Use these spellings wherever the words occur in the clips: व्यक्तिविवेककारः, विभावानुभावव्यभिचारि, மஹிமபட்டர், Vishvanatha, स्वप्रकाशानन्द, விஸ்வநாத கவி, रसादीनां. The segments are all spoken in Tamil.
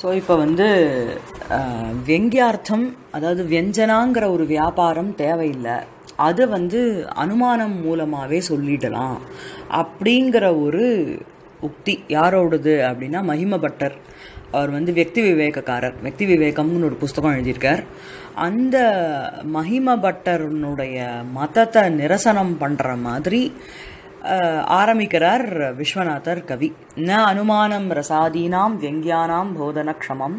सो இப்போ வந்து व्यंग्यार्थम அதாவது व्यंजनाங்கற ஒரு வியாபாரம் தேவையில்லை அது வந்து அனுமானம் மூலமாவே சொல்லிடலாம் அப்படிங்கற ஒரு உக்தி யாரோடது அப்படினா மஹிமபட்டர் அவர் வந்து व्यक्ति விவேகம்னு ஒரு புத்தகம் எழுதியிருக்கார் அந்த மஹிமபட்டருடைய மதத்தை நிரசனம் பண்ற மாதிரி आरमिकरार विश्वनाथर कवि न अनुमानं रसादीनां व्यंग्यानां बोधनक्षमं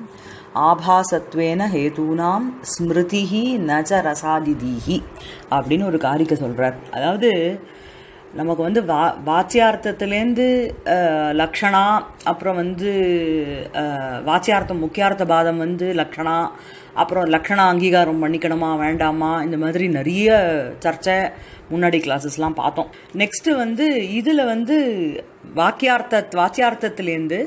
आभासत्वेन हेतूनां स्मृतिः न च रसादिदिः அப்படின ஒரு காரிகை சொல்றார் அதாவது நமக்கு வந்து வாச்சியார்த்தத்துல இருந்து லட்சணா அப்புறம் வந்து வாச்சியார்த்தம் முக்கியார்த்த பாதம் வந்து லட்சணா அப்புறம் லட்சண அங்கீகாரம் பண்ணிக்கணுமா வேண்டாமா இந்த மாதிரி நிறைய சர்ச்சை முன்னாடி கிளாஸஸ்லாம் பார்த்தோம் நெக்ஸ்ட் வந்து இதுல வந்து வாக்கியார்த்தத்துல இருந்து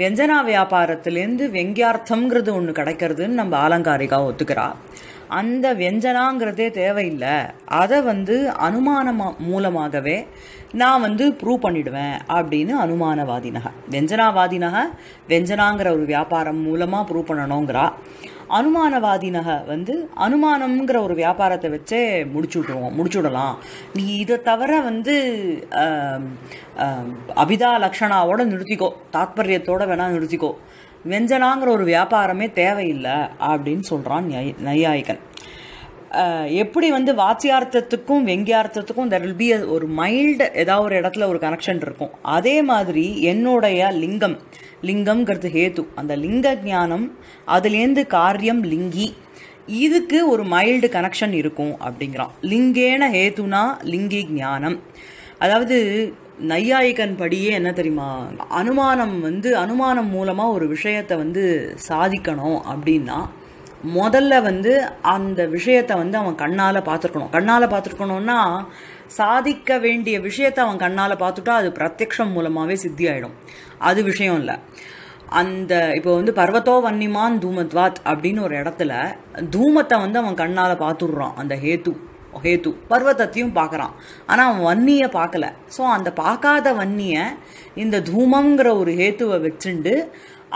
व्यंजना வியாபாரத்துல இருந்து व्यंग्यार्थம்ங்கிறது ஒன்னு கிடைக்கிறதுன்னு நம்ம ஆலங்காரிகா ஒத்துக்கறா அந்த व्यंजनाங்கறதே தேவையில்ல அத வந்து அனுமானம் மூலமாகவே நான் வந்து ப்ரூவ் பண்ணிடுவேன் அப்படினு அனுமானவாதினக व्यंजनावादिनह व्यंजनाங்கற ஒரு வியாபாரம் மூலமா ப்ரூவ் பண்ணணும்ங்கறா அனுமானவாதினக வந்து அனுமானம்ங்கற ஒரு வியாபாரத்தை வச்சே முடிச்சுடலாம் நீ இத தவிர வந்து அபிதா லட்சணாவோட நிறுத்திக்கோ தாத்பரியத்தோட வேணா நிறுத்திக்கோ व्यंजनाங்கற ஒரு வியாபாரமே தேவையில்லை அப்படினு சொல்றான் நையாயிகன் எப்படி வந்து வாச்சியார்த்தத்துக்கும் व्यंग्यार्थத்துக்கும் there will be ஒரு மைல்ட் ஏதா ஒரு இடத்துல ஒரு கனெக்ஷன் இருக்கும் அதே மாதிரி என்னோட லிங்கம்ங்கிறது ஹேது அந்த லிங்க ஞானம் அதிலிருந்து காரியம் லிங்கி இதுக்கு ஒரு மைல்ட் கனெக்ஷன் இருக்கும் அப்படிங்கறான் லிங்கேன ஹேதுனா லிங்கி ஞானம் அதாவது நையாயிகன் படியே என்ன தெரியுமா அனுமானம் வந்து அனுமானம் மூலமா ஒரு விஷயத்தை வந்து சாதிக்கணும் அப்படினா முதல்ல வந்து அந்த விஷயத்தை வந்து அவன் கண்ணால பாத்துக்கணும்னா சாதிக்க வேண்டிய விஷயத்தை அவன் கண்ணால பாத்துட்டா அது பிரத்யக்ஷம் மூலமாவே சித்தி ஆயிடும் அது விஷயம் இல்ல அந்த இப்போ வந்து பர்வதோ வன்னிமான் தூமத்வாத் அப்படின ஒரு இடத்துல தூமத்தை வந்து அவன் கண்ணால பாத்துறான் அந்த ஹேது பர்வதத்தையும் பார்க்கறான் ஆனா அவன் வன்னியை பார்க்கல சோ அந்த பார்க்காத வன்னியை இந்த தூமம்ங்கற ஒரு ஹேதுவை வெச்சிண்டு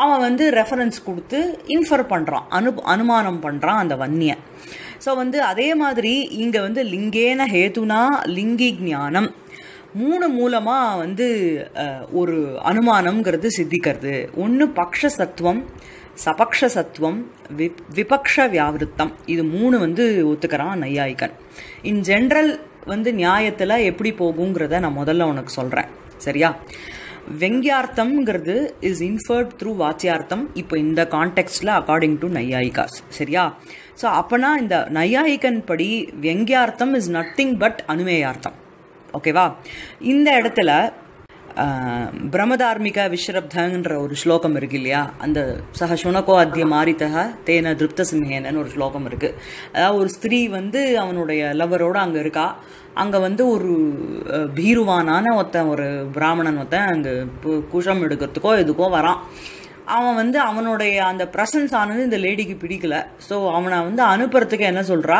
அவன் வந்து ரெஃபரன்ஸ் கொடுத்து இன்ஃபர் பண்றான் அனுமானம் பண்றான் அந்த வன்னியை சோ வந்து அதே மாதிரி இங்க வந்து லிங்கேன ஹேதுனா லிங்கி ஞானம் மூணு மூலமா வந்து ஒரு அனுமானம்ங்கிறது சித்திக்கிறது ஒன்னு பக்ஷ சத்துவம் சபக்ஷ சத்துவம் விபக்ஷ வியாவிருத்தம் இது மூணு வந்து ஒத்துக்கறான் நையாயிகன் இன் ஜெனரல் வந்து நியாயத்துல எப்படி போகும்ங்கறத நான் முதல்ல உனக்கு சொல்றேன் சரியா व्यंग्यार्थம்ங்கிறது is inferred through வாச்சியார்த்தம் இப்போ இந்த கான்டெக்ஸ்ட்ல according to நையாயிகாஸ் சரியா சோ அப்பனா இந்த நையாயிகன் படி व्यंग्यार्थம் is nothing but அனுமேயார்த்தம் ஓகேவா இந்த இடத்துல பிரமதார்மிக விஷ்ரப்தங்கன்ற ஒரு ஸ்லோகம் இருக்கு இல்லையா அந்த சஹ சுனகோ அத்திய மாரிதஹ தேன திருப்த சிம்ஹேனன்னு ஒரு ஸ்லோகம் இருக்கு அதாவது ஒரு ஸ்திரீ வந்து அவனுடைய லவரோட அங்க இருக்கா அங்க வந்து ஒரு பீருவானான ஒரு பிராமணன் அங்க குஷம் எடுக்கிறதுக்கோ எதுக்கோ வரான் அவன் வந்து அவனுடைய அந்த பிரசன்ஸ் ஆனது இந்த லேடிக்கு பிடிக்கல ஸோ அவனை வந்து அனுப்புறதுக்கு என்ன சொல்றா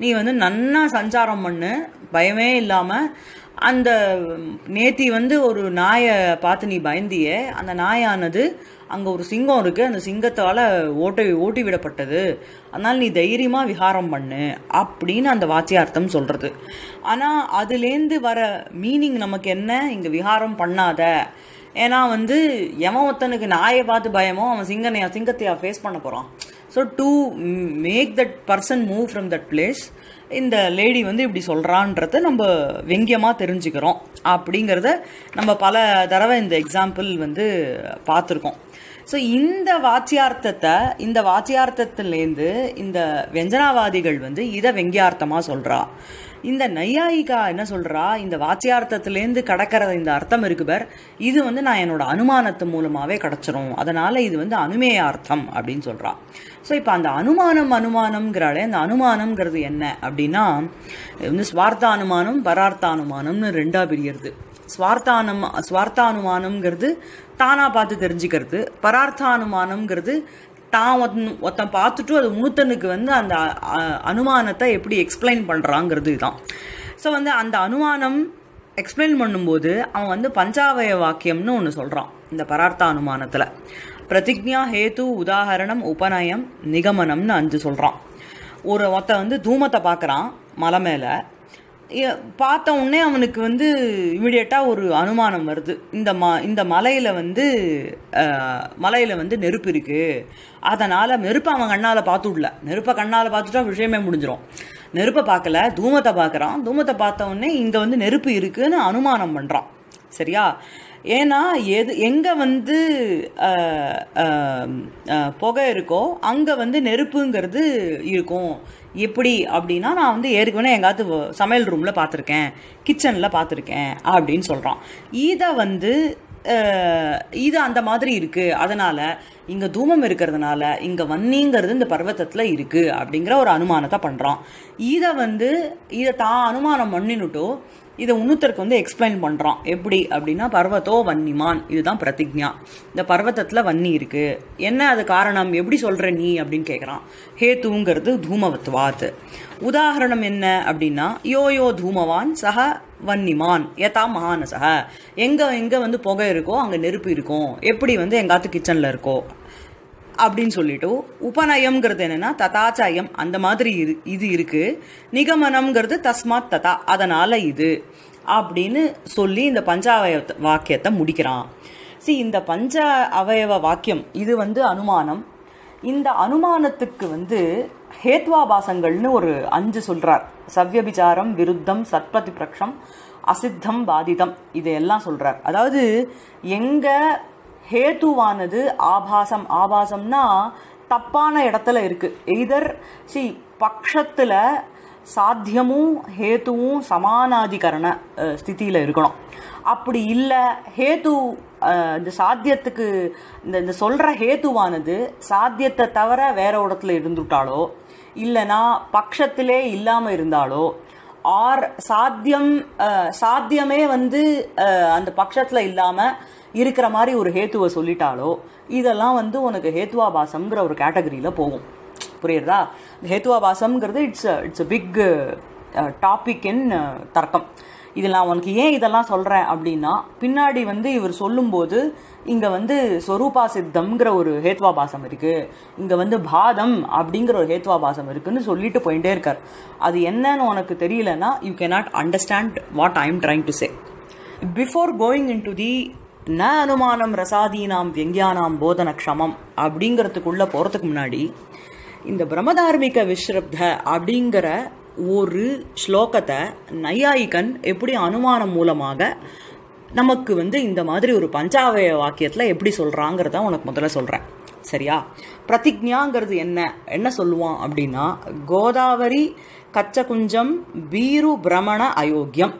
நீ வந்து நன்னா சஞ்சாரம் பண்ணு பயமே இல்லாம அந்த நேத்தி வந்து ஒரு நாயை பார்த்து நீ பயந்தியே அந்த நாயானது அங்க ஒரு சிங்கம் இருக்கு அந்த சிங்கத்தால ஓட்டி விடப்பட்டது அதனால நீ தைரியமா விஹாரம் பண்ணு அப்படின்னு அந்த வாச்சியார்த்தம் சொல்றது ஆனா அதுலேருந்து வர மீனிங் நமக்கு என்ன இங்க விஹாரம் பண்ணாத ஏன்னா வந்து எவன் ஒருத்தனுக்கு நாயை பார்த்து பயமோ அவன் சிங்கத்தையா ஃபேஸ் பண்ண போறான் so to make that person move from that place இந்த லேடி வந்து இப்படி சொல்றான்றத நம்ம வெங்கியமாக தெரிஞ்சுக்கிறோம் அப்படிங்கிறத நம்ம பல தடவை இந்த எக்ஸாம்பிள் வந்து பார்த்துருக்கோம் ஸோ இந்த வாச்சியார்த்தத்திலேருந்து இந்த வெஞ்சனாவாதிகள் வந்து இதை வெங்கியார்த்தமாக சொல்றா இந்த நையாயிகா என்ன சொல்றா இந்த வாச்சியார்த்தத்திலேருந்து கடக்கிற இந்த அர்த்தம் இருக்கு பார் இது வந்து நான் என்னோட அனுமானத்து மூலமாவே கிடைச்சிரும் அதனால இது வந்து அனுமேயார்த்தம் அப்படின்னு சொல்றா ஸோ இப்போ அந்த அனுமானம்ங்கிறாலே அந்த அனுமானம்ங்கிறது என்ன அப்படின்னா வந்து ஸ்வார்த்தானுமானம் பரார்த்தானுமானம்னு ரெண்டா பிரியறது ஸ்வார்த்தானுமானம்ங்கிறது தானா பார்த்து தெரிஞ்சுக்கிறது பரார்த்தானுமானம்ங்கிறது தான் ஒருத்தன் பார்த்துட்டு அது மூத்தனுக்கு வந்து அந்த அனுமானத்தை எப்படி எக்ஸ்பிளைன் பண்றாங்கிறது தான் ஸோ வந்து அந்த அனுமானம் எக்ஸ்பிளைன் பண்ணும்போது அவன் வந்து பஞ்சாவய வாக்கியம்னு ஒன்று சொல்றான் இந்த பரார்த்த அனுமானத்துல प्रतिज्ञा हेतु उदाहरणम उपनयम निगमनम अंजु சொல்றான். ஒரு ஒருத்த வந்து தூமத்தை பார்க்கறான் மலை மேல. பார்த்த உடனே அவனுக்கு வந்து இமிடியேட்டா ஒரு அனுமானம் வருது. இந்த மலையில வந்து நெருப்பு இருக்கு. அதனால நெருப்பை அவன் கண்ணால பாத்துடல. நெருப்பை கண்ணால பாத்துட்டா விஷயமே முடிஞ்சிரும். நெருப்பை பார்க்கல, தூமத்தை பார்க்கறான். தூமத்தை பார்த்த உடனே இங்க வந்து நெருப்பு இருக்குன்னு அனுமானம் பண்றான். சரியா? ஏன்னா எங்கே வந்து புகை இருக்கோ அங்கே வந்து நெருப்புங்கிறது இருக்கும். எப்படி அப்படின்னா, நான் வந்து ஏற்கனவே எங்காவது சமையல் ரூமில் பார்த்துருக்கேன், கிச்சனில் பார்த்துருக்கேன் அப்படின்னு சொல்கிறான். இது அந்த மாதிரி இருக்குது, அதனால் இங்கே தூமம் இருக்கிறதுனால இங்கே வன்னிங்கிறது இந்த பர்வத்தத்தில் இருக்குது அப்படிங்கிற ஒரு அனுமானத்தை பண்ணுறான். இதை தான் அனுமானம் பண்ணினுட்டோ இதை இன்னொருத்தருக்கு வந்து எக்ஸ்பிளைன் பண்ணுறான். எப்படி அப்படின்னா, பர்வத்தோ வன்னிமான், இதுதான் பிரதிஜா, இந்த பர்வத்தத்தில் வன்னி இருக்குது, என்ன அது காரணம், எப்படி சொல்கிற நீ அப்படின்னு கேட்குறான். ஹேத்துங்கிறது தூமவத்வாத். உதாரணம் என்ன அப்படின்னா, யோ தூமவான் சஹ வன்னிமான் யதா மகானசஹ. எங்கே வந்து புகை இருக்கோ அங்கே நெருப்பு இருக்கும், எப்படி வந்து எங்காத்து கிச்சனில் இருக்கோ அப்படின்னு சொல்லிட்டு. உபநயம்ங்கிறது என்னன்னா, ததாச்சாயம், அந்த மாதிரி இது இருக்கு. நிகமனம்ங்கிறது தஸ்மாத் ததா, அதனால இது அப்படின்னு சொல்லி இந்த பஞ்ச அவயவ வாக்கியத்தை முடிக்கிறான். இந்த பஞ்ச அவயவ வாக்கியம் இது வந்து அனுமானம். இந்த அனுமானத்துக்கு வந்து ஹேத்வாபாசங்கள்னு ஒரு 5 சொல்றார். சவ்யபிச்சாரம், விருத்தம், சத்பதி பிரக்ஷம், அசித்தம், பாதிதம், இதையெல்லாம் சொல்றார். அதாவது எங்க ஹேத்துவானது ஆபாசம், ஆபாசம்னா தப்பான இடத்துல இருக்கு. எய்தர் பட்சத்தில் சாத்தியமும் ஹேத்துவும் சமானாதிகரண ஸ்திதியில் இருக்கணும். அப்படி இல்லை ஹேத்து இந்த சாத்தியத்துக்கு இந்த சொல்கிற ஹேத்துவானது சாத்தியத்தை தவிர வேற இடத்துல இருந்துட்டாலோ இல்லைனா பட்சத்திலே இல்லாமல் இருந்தாலோ ஆர் சாத்தியமே வந்து அந்த பட்சத்தில் இல்லாமல் இருக்கிற மாதிரி ஒரு ஹேத்துவை சொல்லிட்டாலோ இதெல்லாம் வந்து உனக்கு ஹேத்துவாபாசம்ங்கிற ஒரு கேட்டகரியில் போகும். புரியுறதா? ஹேத்துவாபாசம்ங்கிறது இட்ஸ் பிக் டாபிக் இன் தர்க்கம். இதெல்லாம் உனக்கு ஏன் இதெல்லாம் சொல்கிறேன் அப்படின்னா, பின்னாடி வந்து இவர் சொல்லும்போது இங்கே வந்து ஸ்வரூபா சித்தம்ங்கிற ஒரு ஹேத்வாபாசம் இருக்குது, இங்கே வந்து பாதம் அப்படிங்கிற ஒரு ஹேத்வாபாசம் இருக்குதுன்னு சொல்லிட்டு போயிட்டே இருக்கார். அது என்னன்னு உனக்கு தெரியலன்னா you cannot understand what I am trying to say. Before going into the ந அனுமானம் ரசாதீனாம் விஞ்ஞானாம் போதன க்ஷமம் அப்படிங்கிறதுக்குள்ளே போகிறதுக்கு முன்னாடி இந்த பிரம்மதார்மிக விஸ்ரப்த அப்படிங்கிற ஒரு ஸ்லோகத்தை நையாயிகன் எப்படி அனுமானம் மூலமாக நமக்கு வந்து இந்த மாதிரி ஒரு பஞ்சாவய வாக்கியத்தில் எப்படி சொல்கிறாங்கிறத உனக்கு முதல்ல சொல்கிறேன். சரியா? பிரதிஜாங்கிறது என்ன சொல்லுவான் அப்படின்னா, கோதாவரி கச்சகுஞ்சம் பீரு பிரமண அயோக்கியம்.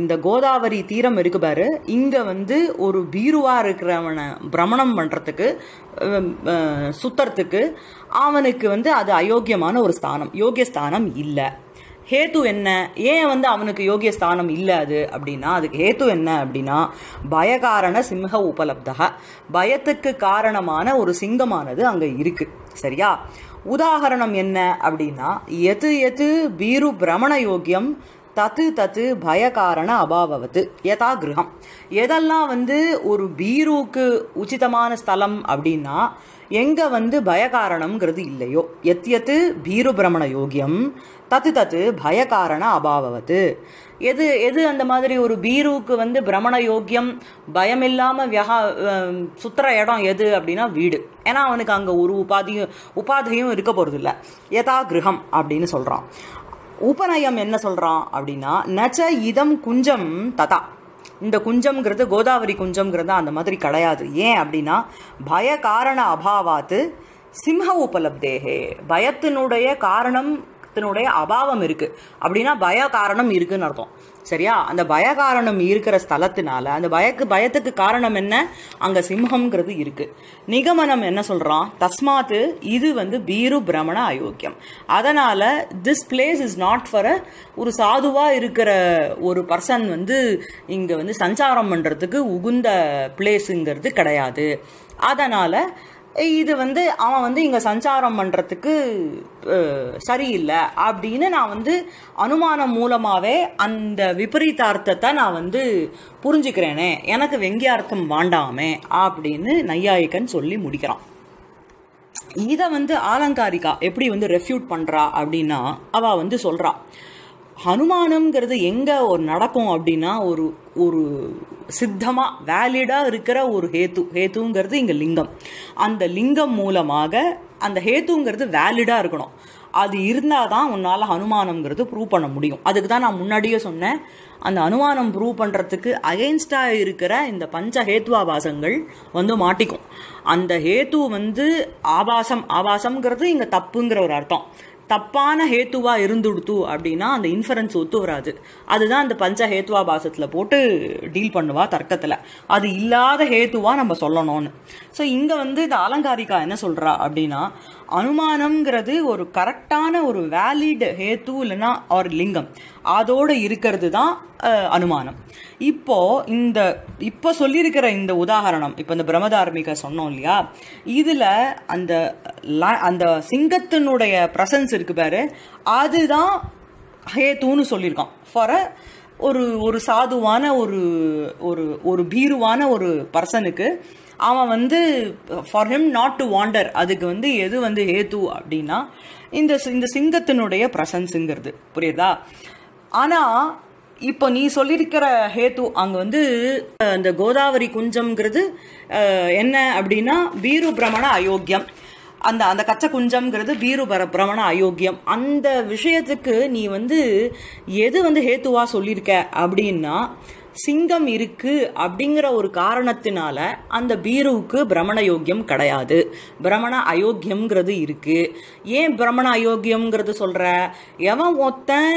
இந்த கோதாவரி தீரம் இருக்கு பாரு, இங்கே வந்து ஒரு பீருவா இருக்கிறவனை பிரமணம் பண்ணுறதுக்கு சுத்தறதுக்கு அவனுக்கு வந்து அது அயோக்கியமான ஒரு ஸ்தானம், யோகிய ஸ்தானம் இல்லை. ஹேத்து என்ன, ஏன் வந்து அவனுக்கு யோகிய ஸ்தானம் இல்லை அது அப்படின்னா, அதுக்கு ஹேத்து என்ன அப்படின்னா, பயகாரண சிம்ஹ உபலப்தக, பயத்துக்கு காரணமான ஒரு சிங்கமானது அங்கே இருக்கு. சரியா? உதாரணம் என்ன அப்படின்னா, எது எது பீரு பிரமண யோக்கியம் தத்து தத்து பயகாரண அபாவத்து யதா கிரகம். எதெல்லாம் வந்து ஒரு பீருவுக்கு உச்சிதமான ஸ்தலம் அப்படின்னா எங்கே வந்து பயகாரணம்ங்கிறது இல்லையோ, எத்தியத்து பீரு பிரமண யோகியம் தத்து தத்து பயகாரண அபாவத்து. எது எது அந்த மாதிரி ஒரு பீருவுக்கு வந்து பிரமண யோக்கியம் பயமில்லாமல் சுத்துற இடம் எது அப்படின்னா வீடு. ஏன்னா அவனுக்கு அங்கே ஒரு உபாதையும் இருக்க போகிறதில்ல. யதா கிரகம் அப்படின்னு சொல்கிறான். உபநயம் என்ன சொல்கிறான் அப்படின்னா, நச்ச இதம் குஞ்சம் ததா, இந்த குஞ்சம்ங்கிறது கோதாவரி குஞ்சம்ங்கிறது அந்த மாதிரி கிடையாது. ஏன் அப்படின்னா பய காரண அபாவாத்து சிம்ஹ உபலப்தேகே, பயத்தினுடைய காரணத்தினுடைய அபாவம் இருக்குது அப்படின்னா பய காரணம் இருக்குதுன்னு அர்த்தம். சரியா? அந்த பய காரணம் இருக்கிற ஸ்தலத்தினால அந்த பயத்துக்கு காரணம் என்ன, அங்கே சிம்ஹம்ங்கிறது இருக்குது. நிகமனம் என்ன சொல்கிறான், தஸ்மாத்து இது வந்து பீரு பிரமண அயோக்கியம், அதனால் this place is not for ஒரு சாதுவாக இருக்கிற ஒரு பர்சன் வந்து இங்கே வந்து சஞ்சாரம் பண்ணுறதுக்கு உகுந்த பிளேஸுங்கிறது கிடையாது. அதனால் இது வந்து அவன் வந்து இங்க சஞ்சாரம் பண்றதுக்கு சரியில்லை அப்படின்னு நான் வந்து அனுமானம் மூலமாவே அந்த விபரீதார்த்தத்தை நான் வந்து புரிஞ்சுக்கிறேனே, எனக்கு வெங்கியார்த்தம் வாண்டாமே அப்படின்னு நையாயிக்கன் சொல்லி முடிக்கிறான். இதை வந்து ஆலங்காரிகா எப்படி வந்து ரெஃப்யூட் பண்றா அப்படின்னா, அவ வந்து சொல்றா அனுமானம்ங்கிறது எங்கே ஒரு நடக்கும் அப்படின்னா ஒரு ஒரு சித்தமாக வேலிடாக இருக்கிற ஒரு ஹேத்து, ஹேத்துங்கிறது இங்கே லிங்கம், அந்த லிங்கம் மூலமாக அந்த ஹேத்துங்கிறது வேலிடாக இருக்கணும். அது இருந்தால் தான் உன்னால் அனுமானம்ங்கிறது ப்ரூவ் பண்ண முடியும். அதுக்கு தான் நான் முன்னாடியே சொன்னேன், அந்த அனுமானம் ப்ரூவ் பண்ணுறதுக்கு அகெயின்ஸ்டாக இருக்கிற இந்த பஞ்ச ஹேத்து ஆபாசங்கள் வந்து மாட்டிக்கும். அந்த ஹேத்து வந்து ஆபாசம், ஆபாசம்ங்கிறது இங்கே தப்புங்கிற ஒரு அர்த்தம், தப்பான ஹேத்துவா இருந்துடுத்து அப்படின்னா அந்த இன்ஃபரன்ஸ் ஒத்து வராது. அதுதான் அந்த பஞ்ச ஹேத்துவா பாசத்தில் போட்டு டீல் பண்ணுவா தர்க்கத்தில், அது இல்லாத ஹேத்துவா நம்ம சொல்லணும்னு. ஸோ இங்கே வந்து இந்த அலங்காரிகா என்ன சொல்கிறா அப்படின்னா, அனுமானம்ங்கிறது ஒரு கரெக்டான ஒரு வேலிட் ஹேத்து இல்லைன்னா ஒரு லிங்கம் அதோடு இருக்கிறது தான் அனுமானம். இப்போ சொல்லியிருக்கிற இந்த உதாரணம், இப்போ இந்த பிரம்மதார்மிக சொன்னோம் இல்லையா, இதில் அந்த சிங்கத்தினுடைய பிரசன்ஸ் இருக்கு பாரு, அதுதான் ஹேத்துன்னு சொல்லியிருக்கான். ஃபார் ஒரு சாதுவான ஒரு பீருவான ஒரு பர்சனுக்கு அவன் வந்து for him not to wander, அதுக்கு வந்து எது வந்து ஹேத்து அப்படின்னா இந்த சிங்கத்தினுடைய பிரசன்ஸுங்கிறது, புரியுதா? ஆனால் இப்போ நீ சொல்லியிருக்கிற ஹேத்து அங்கே வந்து இந்த கோதாவரி குஞ்சம்ங்கிறது என்ன அப்படின்னா பீரு பிரமண அயோக்கியம், அந்த அந்த கச்ச குஞ்சம்ங்கிறது பீரு பிரமண அயோக்கியம். அந்த விஷயத்துக்கு நீ வந்து எது வந்து ஹேத்துவா சொல்லியிருக்க அப்படின்னா சிங்கம் இருக்கு அப்படிங்கிற ஒரு காரணத்தினால அந்த பீருவுக்கு பிரமண யோக்கியம் கிடையாது, பிரமண அயோக்கியம்ங்கிறது இருக்கு. ஏன் பிரமண அயோக்கியம்ங்கிறது சொல்ற? எவன் ஒருத்தன்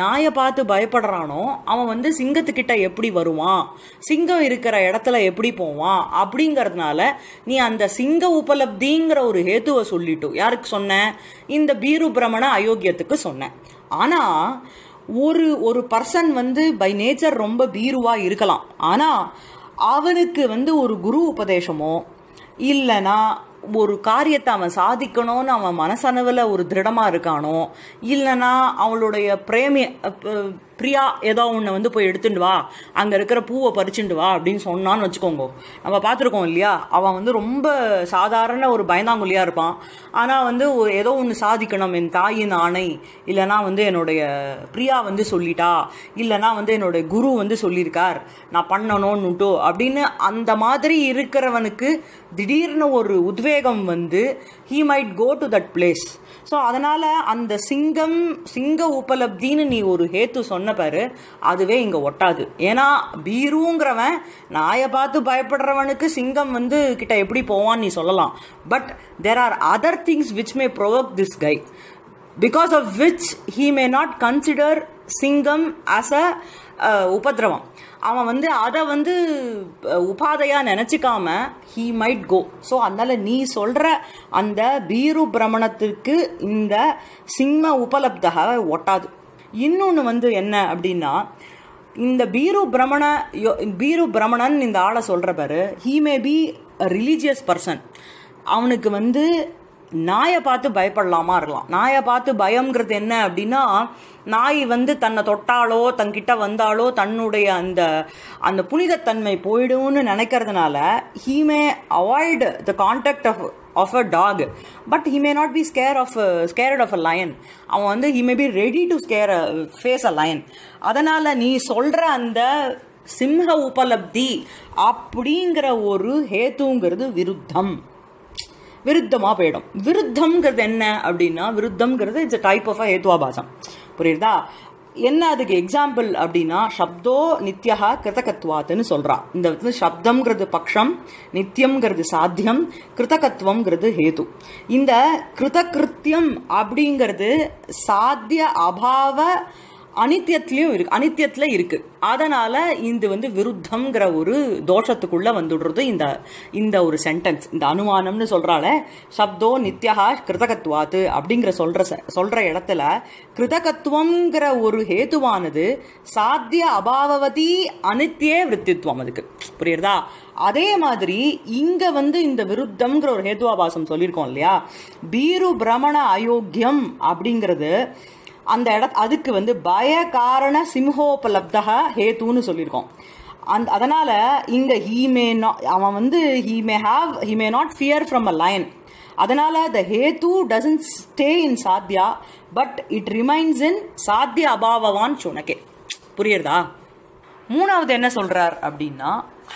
நாயை பார்த்து பயப்படுறானோ அவன் வந்து சிங்கத்துக்கிட்ட எப்படி வருவான், சிங்கம் இருக்கிற இடத்துல எப்படி போவான் அப்படிங்கிறதுனால நீ அந்த சிங்க உபலப்திங்கிற ஒரு ஹேத்துவை சொல்லிட்டு யாருக்கு சொன்ன, இந்த பீரு பிரமண அயோக்கியத்துக்கு சொன்ன. ஆனா ஒரு பர்சன் வந்து பை நேச்சர் ரொம்ப பீருவா இருக்கலாம், ஆனால் அவனுக்கு வந்து ஒரு குரு உபதேசமோ இல்லைனா ஒரு காரியத்தை அவன் சாதிக்கணும்னு அவன் மனசனவில் ஒரு திருடமாக இருக்கானோ இல்லைனா அவளுடைய பிரியா ஏதோ ஒன்று வந்து போய் எடுத்துட்டு வா, அங்கே இருக்கிற பூவை பறிச்சுட்டு வா அப்படின்னு சொன்னான்னு வச்சுக்கோங்க. நம்ம பார்த்துருக்கோம் இல்லையா, அவன் வந்து ரொம்ப சாதாரண ஒரு பயந்தாங்குள்ளியாக இருப்பான், ஆனால் வந்து ஒரு ஏதோ ஒன்று சாதிக்கணும், என் தாயின் ஆணை இல்லைனா வந்து என்னுடைய பிரியா வந்து சொல்லிட்டா இல்லைனா வந்து என்னுடைய குரு வந்து சொல்லியிருக்கார் நான் பண்ணணும்னுட்டு அப்படின்னு அந்த மாதிரி இருக்கிறவனுக்கு திடீர்னு ஒரு உத்வேகம் வந்து he might go to that place. So அதனால் அந்த சிங்க உபலப்தின்னு நீ ஒரு ஹேத்து சொன்ன பாரு, அதுவே இங்கே ஒட்டாது. ஏன்னா பீருங்கிறவன் நாயை பார்த்து பயப்படுறவனுக்கு சிங்கம் வந்து கிட்ட எப்படி போவான்னு நீ சொல்லலாம், but there are other things which may provoke this guy because of which he may not consider சிங்கம் as a உபதிரவம். அவன் வந்து அதை வந்து உபாதையாக நினச்சிக்காம he might go. ஸோ அதனால் நீ சொல்கிற அந்த பீரு பிரமணத்திற்கு இந்த சிம்ம உபலப்தக ஒட்டாது. இன்னொன்று வந்து என்ன அப்படின்னா, இந்த பீரு பிரமணன் இந்த ஆளை சொல்கிற பாரு, he may be a religious person. அவனுக்கு வந்து நாயை பார்த்து பயப்படலாமா இருக்கலாம். நாயை பார்த்து பயம்ங்கிறது என்ன அப்படின்னா, நாய் வந்து தன்னை தொட்டாலோ தன்கிட்ட வந்தாலோ தன்னுடைய அந்த புனிதத்தன்மை போயிடும்னு நினைக்கிறதுனால he may avoid the contact of a dog, but he may not be scared of a lion. அவன் வந்து he may be ready to face a lion. அதனால் நீ சொல்கிற அந்த சிம்ஹ உபலப்தி அப்படிங்கிற ஒரு ஹேத்துங்கிறது விருத்தமாக போயிடும். விருத்தம்ங்கிறது என்ன அப்படின்னா, விருத்தம்ங்கிறது இட்ஸ் டைப் ஆஃப் ஹேத்துவாபாசம், புரியுதா? என்ன அதுக்கு எக்ஸாம்பிள் அப்படின்னா, சப்தோ நித்யா கிருதகத்வாத்துன்னு சொல்கிறா. இந்த வந்து சப்தம்ங்கிறது பக்ஷம், நித்தியம்ங்கிறது சாத்தியம், கிருதகத்வங்கிறது ஹேது. இந்த கிருதகிருத்தியம் அப்படிங்கிறது சாத்திய அபாவ அனித்யத்திலே இருக்கு. அதனால இது வந்து விருத்தம்ங்கற ஒரு தோஷத்துக்குள்ள வந்துடுறது இந்த இந்த ஒரு சென்டென்ஸ். இந்த அனுமானம்னு சொல்றால சப்தோ நித்யஹ கிருதகத்வாத் அப்படிங்கற சொல்ற இடத்துல கிருதகத்வம்ங்கற ஒரு ஹேதுவானது சாத்திய அபாவவதி அனித்யே விருத்தித்வம் அதுக்கு புரியுதா? அதே மாதிரி இங்க வந்து இந்த விருத்தம்ங்கற ஒரு ஹேதுவாபாசம் சொல்லிருக்கோம் இல்லையா? பீரு பிரமண அயோக்கியம் அப்படிங்கிறது அந்த அதுக்கு வந்து பய காரண சிம்ஹோபலப்த ஹேத்துன்னு சொல்லியிருக்கோம். அதனால இங்க he may not fear from a lion. அதனால the hetu doesn't stay in sadhya but it remains in sadhya abhavavan shunake. புரியுதா? மூணாவது என்ன சொல்றார் அப்படின்னா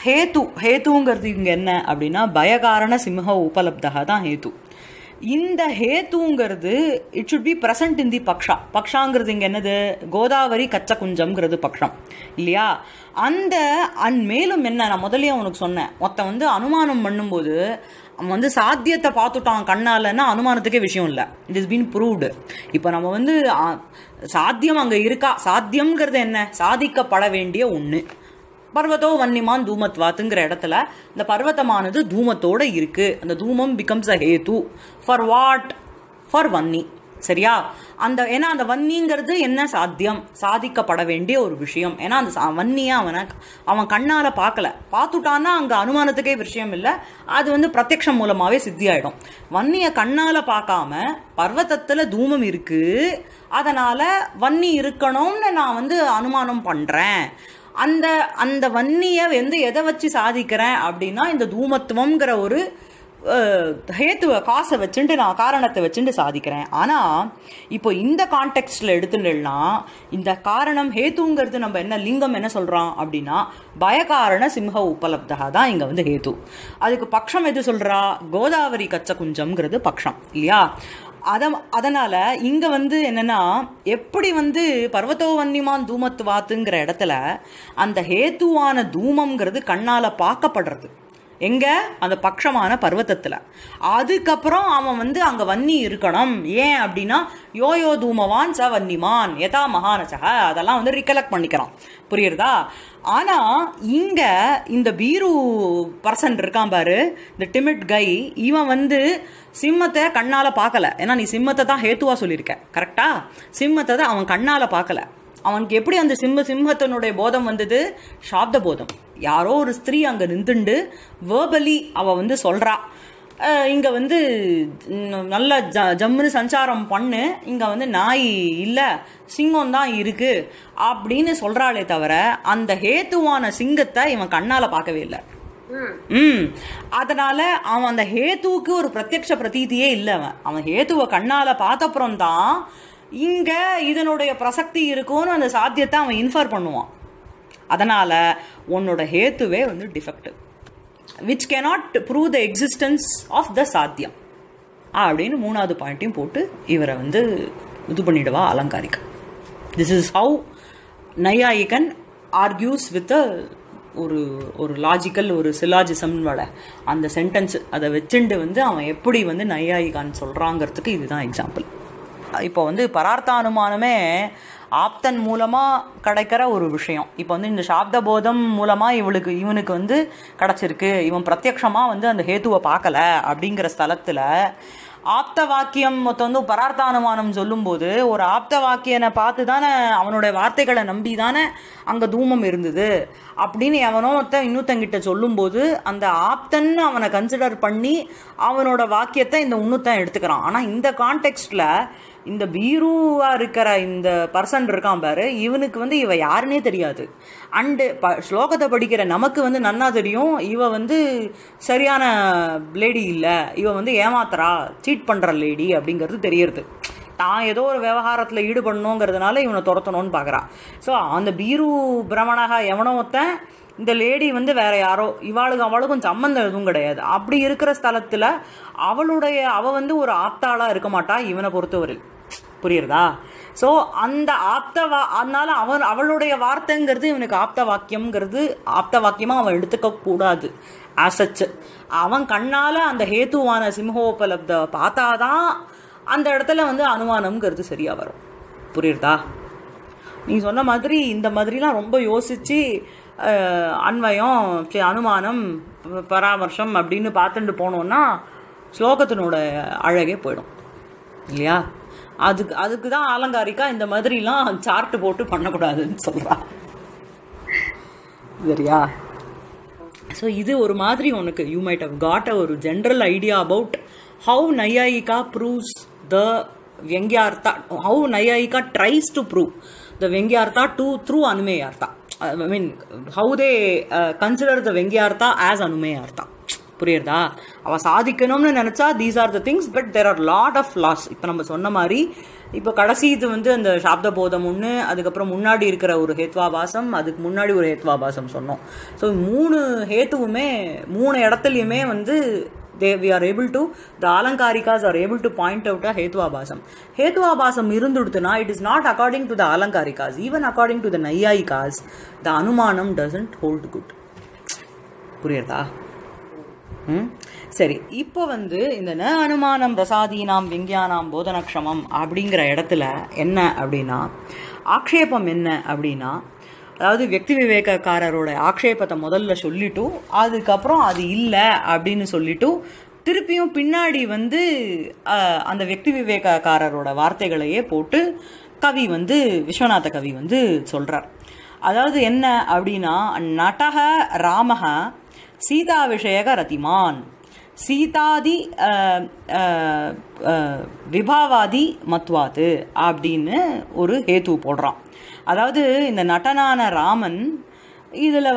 ஹேத்து ஹேத்துங்கிறது இங்க என்ன அப்படின்னா பய காரண சிம்ஹ உபலப்தா தான் ஹேத்து. இந்த ஹேத்துங்கிறது it should be present in the பக்ஷா. பக்ஷாங்கிறது இங்கே என்னது? கோதாவரி கச்சகுஞ்சம்ங்கிறது பக்ஷம் இல்லையா? அந்த மேலும் என்ன நான் முதலே உனக்கு சொன்னேன், மொத்தம் வந்து அனுமானம் பண்ணும்போது அவன் வந்து சாத்தியத்தை பார்த்துட்டான் கண்ணாலன்னா அனுமானத்துக்கே விஷயம் இல்லை. It is been proved. இப்போ நம்ம வந்து சாத்தியம் அங்கே இருக்கா? சாத்தியம்ங்கிறது என்ன? சாதிக்கப்பட வேண்டிய ஒன்று. பர்வத்தோ வன்னிமான் தூமத்வாத்துங்கிற இடத்துல இந்த பர்வத்தமானது தூமத்தோட இருக்கு. அந்த தூமம் பிகம்ஸ் அ ஹேத்து ஃபார் வாட்? ஃபார் வன்னி. சரியா? அந்த ஏன்னா அந்த வன்னிங்கிறது என்ன? சாத்தியம், சாதிக்கப்பட வேண்டிய ஒரு விஷயம். ஏன்னா அந்த வன்னியை அவன் கண்ணால் பார்க்கல, பார்த்துட்டான்னா அங்கே அனுமானத்துக்கே விஷயம் இல்லை. அது வந்து பிரத்யக்ஷம் மூலமாகவே சித்தி ஆகிடும். வன்னியை கண்ணால் பார்க்காம பர்வத்தத்தில் தூமம் இருக்குது, அதனால் வன்னி இருக்கணும்னு நான் வந்து அனுமானம் பண்ணுறேன். அந்த அந்த வன்னியை வந்து எதை வச்சு சாதிக்கிறேன் அப்படின்னா இந்த தூமத்துவங்கிற ஒரு ஹேத்துவ காசை வச்சுட்டு நான் காரணத்தை வச்சுட்டு சாதிக்கிறேன். ஆனால் இப்போ இந்த கான்டெக்ஸ்டில் எடுத்துட்டேன்னா இந்த காரணம் ஹேத்துங்கிறது நம்ம என்ன லிங்கம் என்ன சொல்கிறோம் அப்படின்னா பயகாரண சிம்ஹ உபலப்தா தான் இங்கே வந்து ஹேத்து. அதுக்கு பக்ஷம் எது சொல்கிறா? கோதாவரி கச்சகுஞ்சம்ங்கிறது பக்ஷம் இல்லையா? அதனால் இங்கே வந்து என்னென்னா எப்படி வந்து பர்வத்தோ வன்னிமான் தூமத்துவாத்துங்கிற இடத்துல அந்த ஹேத்துவான தூமங்கிறது கண்ணால் பார்க்கப்படுறது எங்கே? அந்த பட்சமான பர்வத்தத்தில். அதுக்கப்புறம் அவன் வந்து அங்கே வன்னி இருக்கணும். ஏன் அப்படின்னா யோயோ தூமவான் ச வன்னிமான் எதா மகானசக அதெல்லாம் வந்து ரிகலெக்ட் பண்ணிக்கிறான். புரியுறதா? ஆனால் இங்கே இந்த பீரு பர்சன் இருக்கான் பாரு, இந்த டிமிட் கை, இவன் வந்து சிம்மத்தை கண்ணால் பார்க்கல. ஏன்னா நீ சிம்மத்தை தான் ஹேத்துவாக சொல்லியிருக்க, கரெக்டாக? சிம்மத்தை தான் அவன் கண்ணால் பார்க்கல. அவனுக்கு எப்படி அந்த சிம்மத்தினுடைய போதம் வந்தது? சாப்த போதம். யாரோ ஒரு ஸ்திரீ அங்கே நின்றுண்டு வேர்பலி அவள் வந்து சொல்கிறா, இங்கே வந்து நல்லா ஜம்முன்னு சஞ்சாரம் பண்ணு, இங்கே வந்து நாய் இல்லை சிங்கம் தான் இருக்குது அப்படின்னு சொல்கிறாளே தவிர அந்த ஹேத்துவான சிங்கத்தை இவன் கண்ணால் பார்க்கவே இல்லை. அதனால அவன் அந்த ஹேத்துவுக்கு ஒரு பிரத்யக்ஷ பிரதீதியே இல்லை. அவன் ஹேத்துவை கண்ணால் பார்த்தப்புறம் தான் இங்கே இதனுடைய பிரசக்தி இருக்கும்னு அந்த சாத்தியத்தை அவன் இன்ஃபர் பண்ணுவான். அதனால் உன்னோட ஹேத்துவே வந்து defective which cannot prove the existence of the சாத்தியம் அப்படின்னு மூணாவது பாயிண்ட்டையும் போட்டு இவரை வந்து இது பண்ணிடுவா அலங்காரிக்க. திஸ் இஸ் ஹவு நையாயிகன் ஆர்கியூஸ் வித் ஒரு ஒரு லாஜிக்கல் ஒரு சிலாஜிசம் வள அந்த சென்டென்ஸ் அதை வச்சுண்டு வந்து அவன் எப்படி வந்து நையாயிகான்னு சொல்கிறாங்கிறதுக்கு இதுதான் எக்ஸாம்பிள். இப்போ வந்து பரார்த்தானுமானமே ஆப்தன் மூலமாக கிடைக்கிற ஒரு விஷயம். இப்போ வந்து இந்த சாப்த போதம் மூலமாக இவனுக்கு வந்து கிடச்சிருக்கு. இவன் பிரத்யக்ஷமாக வந்து அந்த ஹேத்துவை பார்க்கல அப்படிங்கிற ஸ்தலத்தில் ஆப்த வாக்கியம் மொத்தம் வந்து பரார்த்தானுமானம் சொல்லும்போது ஒரு ஆப்த வாக்கியனை பார்த்து தானே அவனுடைய வார்த்தைகளை நம்பி தானே அங்கே தூமம் இருந்தது அப்படின்னு அவனும் மொத்தம் இன்னொருத்தங்கிட்ட சொல்லும்போது அந்த ஆப்தன்னு அவனை கன்சிடர் பண்ணி அவனோட வாக்கியத்தை இந்த இன்னொருத்தன் எடுத்துக்கிறான். ஆனால் இந்த கான்டெக்ஸ்டில் இந்த பீருவா இருக்கிற இந்த பர்சன் இருக்கான் பாரு, இவனுக்கு வந்து இவ யாருன்னே தெரியாது. அண்டு ஸ்லோகத்தை படிக்கிற நமக்கு வந்து நன்னா தெரியும் இவ வந்து சரியான லேடி இல்லை, இவ வந்து ஏமாத்துறா சீட் பண்ணுற லேடி அப்படிங்கிறது தெரியறது. தான் ஏதோ ஒரு விவகாரத்தில் ஈடுபடணுங்கிறதுனால இவனை துரத்தணும்னு பார்க்குறான். ஸோ அந்த பீரு பிரமணாக எவனோ ஒருத்தன் இந்த லேடி வந்து வேற யாரோ, இவாளுக்கு அவளுக்கும் சம்மந்தம் எதுவும் கிடையாது. அப்படி இருக்கிற ஸ்தலத்தில் அவள் வந்து ஒரு ஆப்தாளாக இருக்க மாட்டா இவனை பொறுத்தவரையில். புரியுறதா? ஸோ அந்த அதனால அவளுடைய வார்த்தைங்கிறது இவனுக்கு ஆப்த வாக்கியமாக அவன் எடுத்துக்க கூடாது. அசச்சு அவன் கண்ணால் அந்த ஹேத்துவான சிம்ஹோபலப்த பார்த்தாதான் அந்த இடத்துல வந்து அனுமானம்ங்கிறது சரியாக வரும். புரியுறதா? நீங்கள் சொன்ன மாதிரி இந்த மாதிரிலாம் ரொம்ப யோசித்து அன்வயம் அனுமானம் பராமர்சம் அப்படின்னு பார்த்துட்டு போனோன்னா ஸ்லோகத்தினோட அழகே போயிடும் இல்லையா. அதுக்கு தான் ஆலங்காரிக்கா இந்த மாதிரிலாம் சார்ட் போட்டு பண்ணக்கூடாதுன்னு சொல்கிறா சரியா. ஸோ இது ஒரு மாதிரி உனக்கு யூ மைட் ஹவ் காட் ஒரு ஜென்ரல் ஐடியா அபவுட் ஹவு நையாயிகா proves the Vyangyartha, how Nayayika tries to prove the Vyangyartha through Anumeyartha. I mean, how they consider the Vyangyartha as Anumeyartha. புரியறதா? அவ சாதிக்கணும்னு நினைச்சா these are the things, but there are lot of flaws. இப்போ நம்ம சொன்ன மாதிரி இப்போ கடைசி இது அந்த சாப்த போதம் ஒன்று, அதுக்கப்புறம் முன்னாடி இருக்கிற ஒரு ஹேத்வாபாசம், அதுக்கு முன்னாடி ஒரு ஹேத்வாபாசம் சொன்னோம். ஸோ மூணு ஹேத்துவுமே மூணு இடத்துலையுமே we are able to the Alankarikas are able to point out a Hetuabhasam irundudutna. It is not according to the Alankarikas, even according to the Naiyayikas the anumanam doesn't hold good. புரியறதா? சரி, இப்போ இந்த ந அனுமானம் ரசாதீனாம் விஞ்ஞானாம் போதனக்ஷமம் அப்படிங்கிற இடத்துல என்ன அப்படின்னா ஆக்ஷேபம் என்ன அப்படின்னா, அதாவது வியக்தி விவேகக்காரரோட ஆக்ஷேபத்தை முதல்ல சொல்லிட்டு அதுக்கப்புறம் அது இல்லை அப்படின்னு சொல்லிட்டு திருப்பியும் பின்னாடி அந்த வியக்தி விவேகக்காரரோட வார்த்தைகளையே போட்டு கவி விஸ்வநாத கவி சொல்கிறார். அதாவது என்ன அப்படின்னா, நடக ராமக சீதா விஷயக ரதிமான் சீதாதி விபாவாதி மத்வாது அப்படின்னு ஒரு ஹேத்து போடுறான். அதாவது இந்த நடனான ராமன் இதில்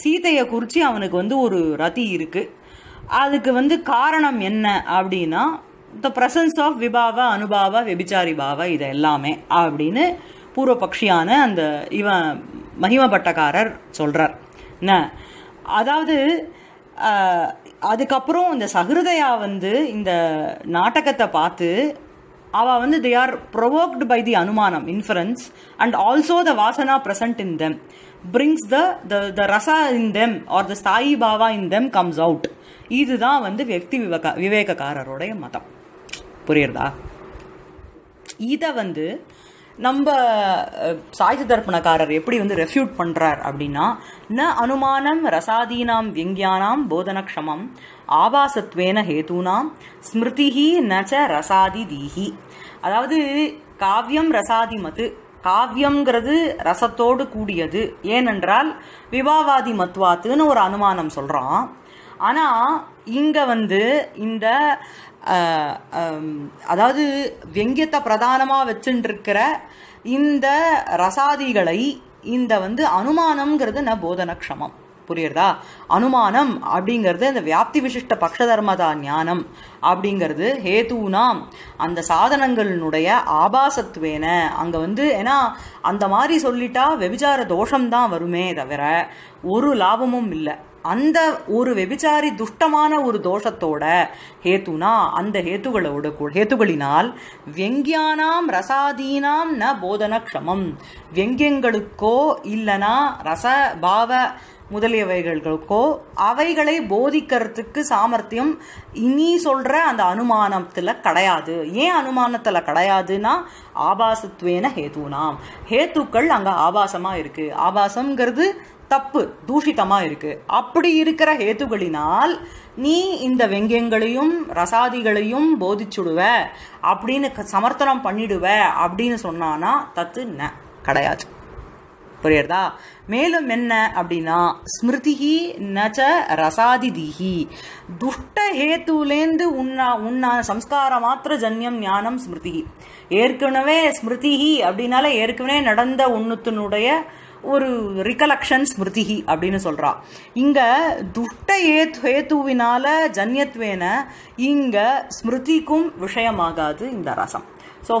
சீதையை குறித்து அவனுக்கு ஒரு ரதி இருக்குது. அதுக்கு காரணம் என்ன அப்படின்னா த ப்ரெசன்ஸ் ஆஃப் விபாவ அனுபாவ வெபிச்சாரி பாவ இது எல்லாமே அப்படின்னு பூர்வபக்ஷியான அந்த இவன் மகிமபட்டக்காரர் சொல்கிறார். என்ன அதாவது அதுக்கப்புறம் இந்த சகிருதையா இந்த நாடகத்தை பார்த்து அவள் they are provoked by the anumanam inference and also the vasana present in them brings the rasa in them or the sthayi bhava in them comes out. இதுதான் வியக்தி விவேகக்காரருடைய மதம். புரியுறதா? இதை நம்ம சாய்த்த தர்ப்பணக்காரர் எப்படி ரெஃப்யூட் பண்ணுறார் அப்படின்னா, ந அனுமானம் ரசாதீனாம் விஞ்ஞானாம் போதனக்ஷமம் ஆபாசத்வேன ஹேதூனாம் ஸ்மிருதிஹி நச்ச ரசாதி தீஹி. அதாவது காவியம் ரசாதி மது, காவியம்ங்கிறது ரசத்தோடு கூடியது, ஏனென்றால் விபாவாதி மத்வாத்துன்னு ஒரு அனுமானம் சொல்கிறான். ஆனால் இங்கே இந்த அதாவது வெங்கியத்தை பிரதானமாக வச்சுருக்கிற இந்த ரசாதிகளை இந்த அனுமானம்ங்கிறது ந போதனக்ஷமம். புரியுறதா? அனுமானம் அப்படிங்கிறது அந்த வியாப்தி விசிஷ்ட பக்ஷ தர்மதா ஞானம் அப்படிங்கிறது ஹேத்துனாம் அந்த சாதனங்களினுடைய ஆபாசத்துவேன அங்கே ஏன்னா அந்த மாதிரி சொல்லிட்டா வெபிச்சார தோஷம்தான் வருமே தவிர ஒரு லாபமும் இல்லை. அந்த ஒரு வெபிச்சாரி துஷ்டமான ஒரு தோஷத்தோட ஹேத்துனா அந்த ஹேத்துகளோட ஹேத்துகளினால் வெங்கியானாம் ரசாதீனாம் ந போதனக்ஷமம் வெங்கியங்களுக்கோ இல்லனா ரசபாவ முதலியவைகளுக்கோ அவைகளை போதிக்கிறதுக்கு சாமர்த்தியம் இனி சொல்கிற அந்த அனுமானத்தில் கிடையாது. ஏன் அனுமானத்தில் கிடையாதுன்னா ஆபாசத்துவேன ஹேத்துனாம் ஹேத்துக்கள் அங்கே ஆபாசமாக இருக்குது, ஆபாசம்ங்கிறது தப்பு தூஷிதமாக இருக்குது. அப்படி இருக்கிற ஹேத்துகளினால் நீ இந்த வெங்கியங்களையும் ரசாதிகளையும் போதிச்சுடுவ அப்படின்னு சமர்த்தனம் பண்ணிடுவ அப்படின்னு சொன்னான்னா தத்து ந கிடையாது. புரியுறதா? மேலும் என்ன அப்படின்னா ஸ்மிருதிஹி நச்ச ரசாதி தீஹி துஷ்ட ஹேத்துலேருந்து உன்னா சம்ஸ்கார மாத்திர ஜன்யம் ஞானம் ஸ்மிருதிஹி ஏற்கனவே ஸ்மிருதிஹி அப்படின்னால ஏற்கனவே நடந்த ஒன்னுத்தினுடைய ஒரு ரிகலக்ஷன் ஸ்மிருதிஹி அப்படின்னு சொல்கிறா. இங்கே துஷ்ட ஹேத்துவினால ஜன்யத்வேன இங்கே ஸ்மிருதிக்கும் விஷயமாகாது இந்த ரசம். So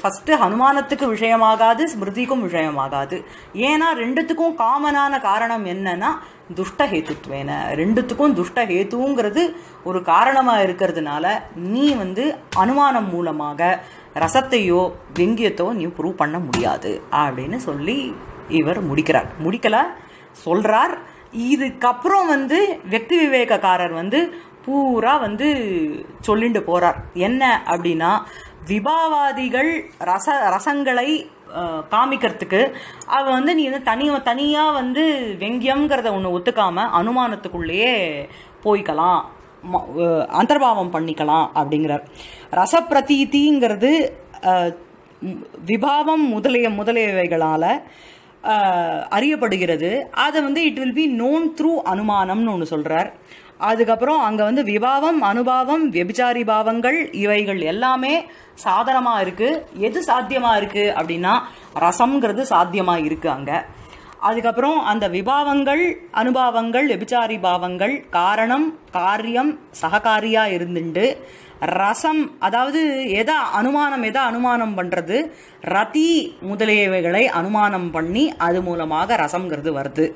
first அனுமானத்துக்கு விஷயமாகாது, ஸ்மிருதிக்கும் விஷயமாகாது. ஏன்னா ரெண்டுத்துக்கும் காமனான காரணம் என்னன்னா துஷ்ட ஹேத்துத்வேன ரெண்டுத்துக்கும் துஷ்ட ஹேத்துங்கிறது ஒரு காரணமாக இருக்கிறதுனால நீ அனுமானம் மூலமாக ரசத்தையோ வெங்கியத்தோ நீ ப்ரூவ் பண்ண முடியாது அப்படின்னு சொல்லி இவர் முடிக்கிறார். முடிக்கல சொல்றார். இதுக்கப்புறம் வியக்தி விவேகக்காரர் பூரா சொல்லிட்டு போறார். என்ன அப்படின்னா விபாவாதிகள் ரச ரசங்களை காமிக்கிறதுக்கு அவ வந்து நீ வந்து தனியாக வந்து வெங்கியம்ங்கிறத ஒன்று ஒத்துக்காமல் அனுமானத்துக்குள்ளேயே போய்க்கலாம், அந்தர்பாவம் பண்ணிக்கலாம் அப்படிங்கிறார். ரசப்பிரதீதிங்கிறது விபாவம் முதலியவைகளால் அறியப்படுகிறது. அதை வந்து it will be known through அனுமானம்னு ஒன்று சொல்கிறார். அதுக்கப்புறம் அங்கே வந்து விபாவம், அனுபாவம், வியபிச்சாரி பாவங்கள் இவைகள் எல்லாமே சாதனமாக இருக்குது. எது சாத்தியமாக இருக்குது அப்படின்னா ரசம்ங்கிறது சாத்தியமாக இருக்குது அங்கே. அதுக்கப்புறம் அந்த விபாவங்கள், அனுபாவங்கள், விபிச்சாரி பாவங்கள் காரணம் காரியம் சககாரியாக இருந்துண்டு ரசம் அதாவது எதை அனுமானம் பண்ணுறது ரதி முதலியவைகளை அனுமானம் பண்ணி அது மூலமாக ரசம்ங்கிறது வருது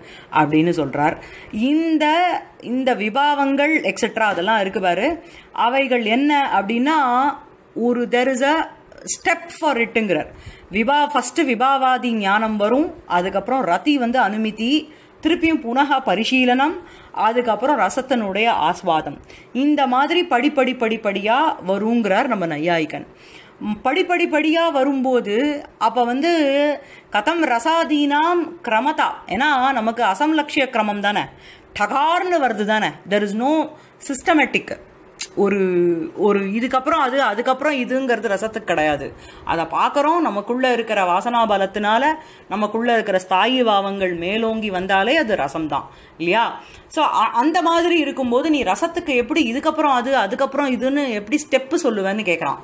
அப்படின்னு சொல்கிறார். இந்த இந்த விபாவங்கள் எக்ஸெட்ரா அதெல்லாம் இருக்குது பாரு, அவைகள் என்ன அப்படின்னா ஒரு there is a step for இட்டுங்கிறார். ஃபஸ்ட்டு விபாவாதி ஞானம் வரும், அதுக்கப்புறம் ரதி வந்து அனுமதி, திருப்பியும் புனக பரிசீலனம், அதுக்கப்புறம் ரசத்தினுடைய ஆஸ்வாதம். இந்த மாதிரி படிப்படியாக வருங்கிறார் நம்ம நையாயிகன். படிப்படியாக வரும்போது அப்போ வந்து கதம் ரசாதீனாம் கிரமதா, ஏன்னா நமக்கு அசம்லட்சிய கிரமம் தானே, டகார்னு வருது தானே, தெர் இஸ் நோ சிஸ்டமேட்டிக். ஒரு ஒரு இதுக்கப்புறம் அது அதுக்கப்புறம் இதுங்கிறது ரசத்துக்கு கிடையாது. அதை பார்க்குறோம், நமக்குள்ளே இருக்கிற வாசனா பலத்தினால நமக்குள்ளே இருக்கிற ஸ்தாயி பாவங்கள் மேலோங்கி வந்தாலே அது ரசம்தான் இல்லையா? ஸோ அந்த மாதிரி இருக்கும்போது நீ ரசத்துக்கு எப்படி இதுக்கப்புறம் அது அதுக்கப்புறம் இதுன்னு எப்படி ஸ்டெப்பு சொல்லுவேன்னு கேட்குறான்.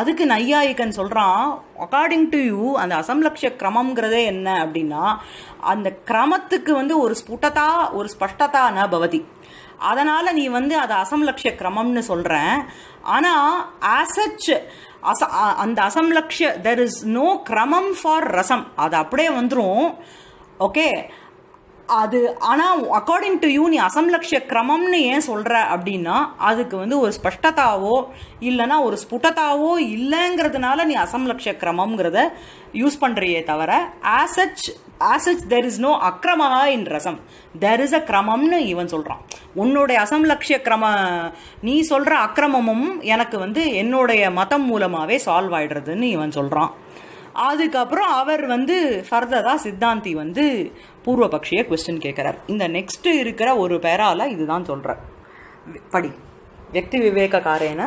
அதுக்கு நையாயிகன் சொல்கிறான், அக்கார்டிங் டு யூ அந்த அசம்லட்சிய கிரமங்கிறதே என்ன அப்படின்னா அந்த கிரமத்துக்கு வந்து ஒரு ஸ்புட்டதா ஒரு ஸ்பஷ்டதா ந பவதி, அதனால் நீ வந்து அதை அசம்லட்சிய கிரமம்னு சொல்கிறேன். ஆனால் ஆசச் அந்த அசம்லட்சிய தெர் இஸ் நோ கிரமம் ஃபார் ரசம், அது அப்படியே வந்துடும். ஓகே அது ஆனால் அக்கார்டிங் டு யூ நீ அசம்லட்சிய கிரமம்னு ஏன் சொல்கிற அப்படின்னா அதுக்கு வந்து ஒரு ஸ்பஷ்டதாவோ இல்லைனா ஒரு ஸ்புட்டதாவோ இல்லைங்கிறதுனால நீ அசம்லட்சிய கிரமங்கிறத யூஸ் பண்ணுறியே தவிர ஆசச் தெர் இஸ் நோ அக்கிரமகா in rasam, there is a கிரமம்னு இவன் சொல்கிறான். உன்னுடைய அசம்லட்சிய கிரம நீ சொல்கிற அக்கிரமமும் எனக்கு வந்து என்னுடைய மதம் மூலமாகவே சால்வ் ஆகிடுறதுன்னு இவன் சொல்கிறான். அதுக்கப்புறம் அவர் வந்து ஃபர்தராக சித்தாந்தி வந்து பூர்வபக்ஷியை கொஸ்டின் கேட்குறார். இந்த நெக்ஸ்ட்டு இருக்கிற ஒரு பேரால் இதுதான் சொல்கிறார். படி வியக்தி விவேக காரேன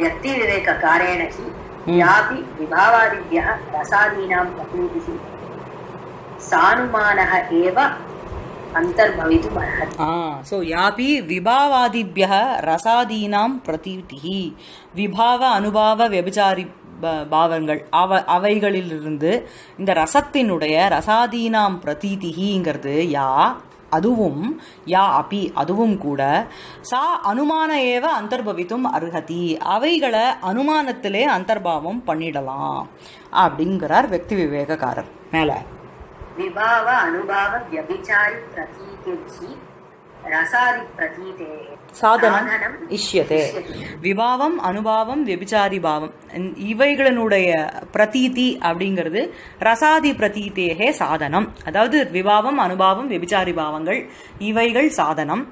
வியக்தி விவேக காரேனகி யாபி விபாவாதிபியா ரசாதீனாம் பிரபூதிஹி சானுமானஹ ஏவ அந்தர்பவிதும் அர்ஹதி. ஸோ யாபி விபாவாதிபியா ரசாதீனாம் பிரதீதிஹி விபாவ அனுபாவ வியபிச்சாரி பாவங்கள் அவைகளிலிருந்து இந்த ரசத்தினுடைய ரசாதீனாம் பிரதீதிங்கிறது யா அதுவும் யா அப்பி அதுவும் கூட சா அனுமான ஏவ அந்தர்பவித்தும் அருகதி அவைகளை அனுமானத்திலே அந்தர்பாவம் பண்ணிடலாம் அப்படிங்கிறார் வெக்தி விவேகக்காரர். மேலே விபாவ அனுபாவ வியபிச்சாரி பிரதீதி சாதனம் இஷ்யதே விபாவம் அனுபாவம் வியபிச்சாரி பாவம் இவைகளினுடைய பிரதீதி அப்படிங்கிறது ரசாதி பிரதீதேகே சாதனம், அதாவது விபாவம் அனுபாவம் வியபிச்சாரி பாவங்கள் இவைகள் சாதனம்,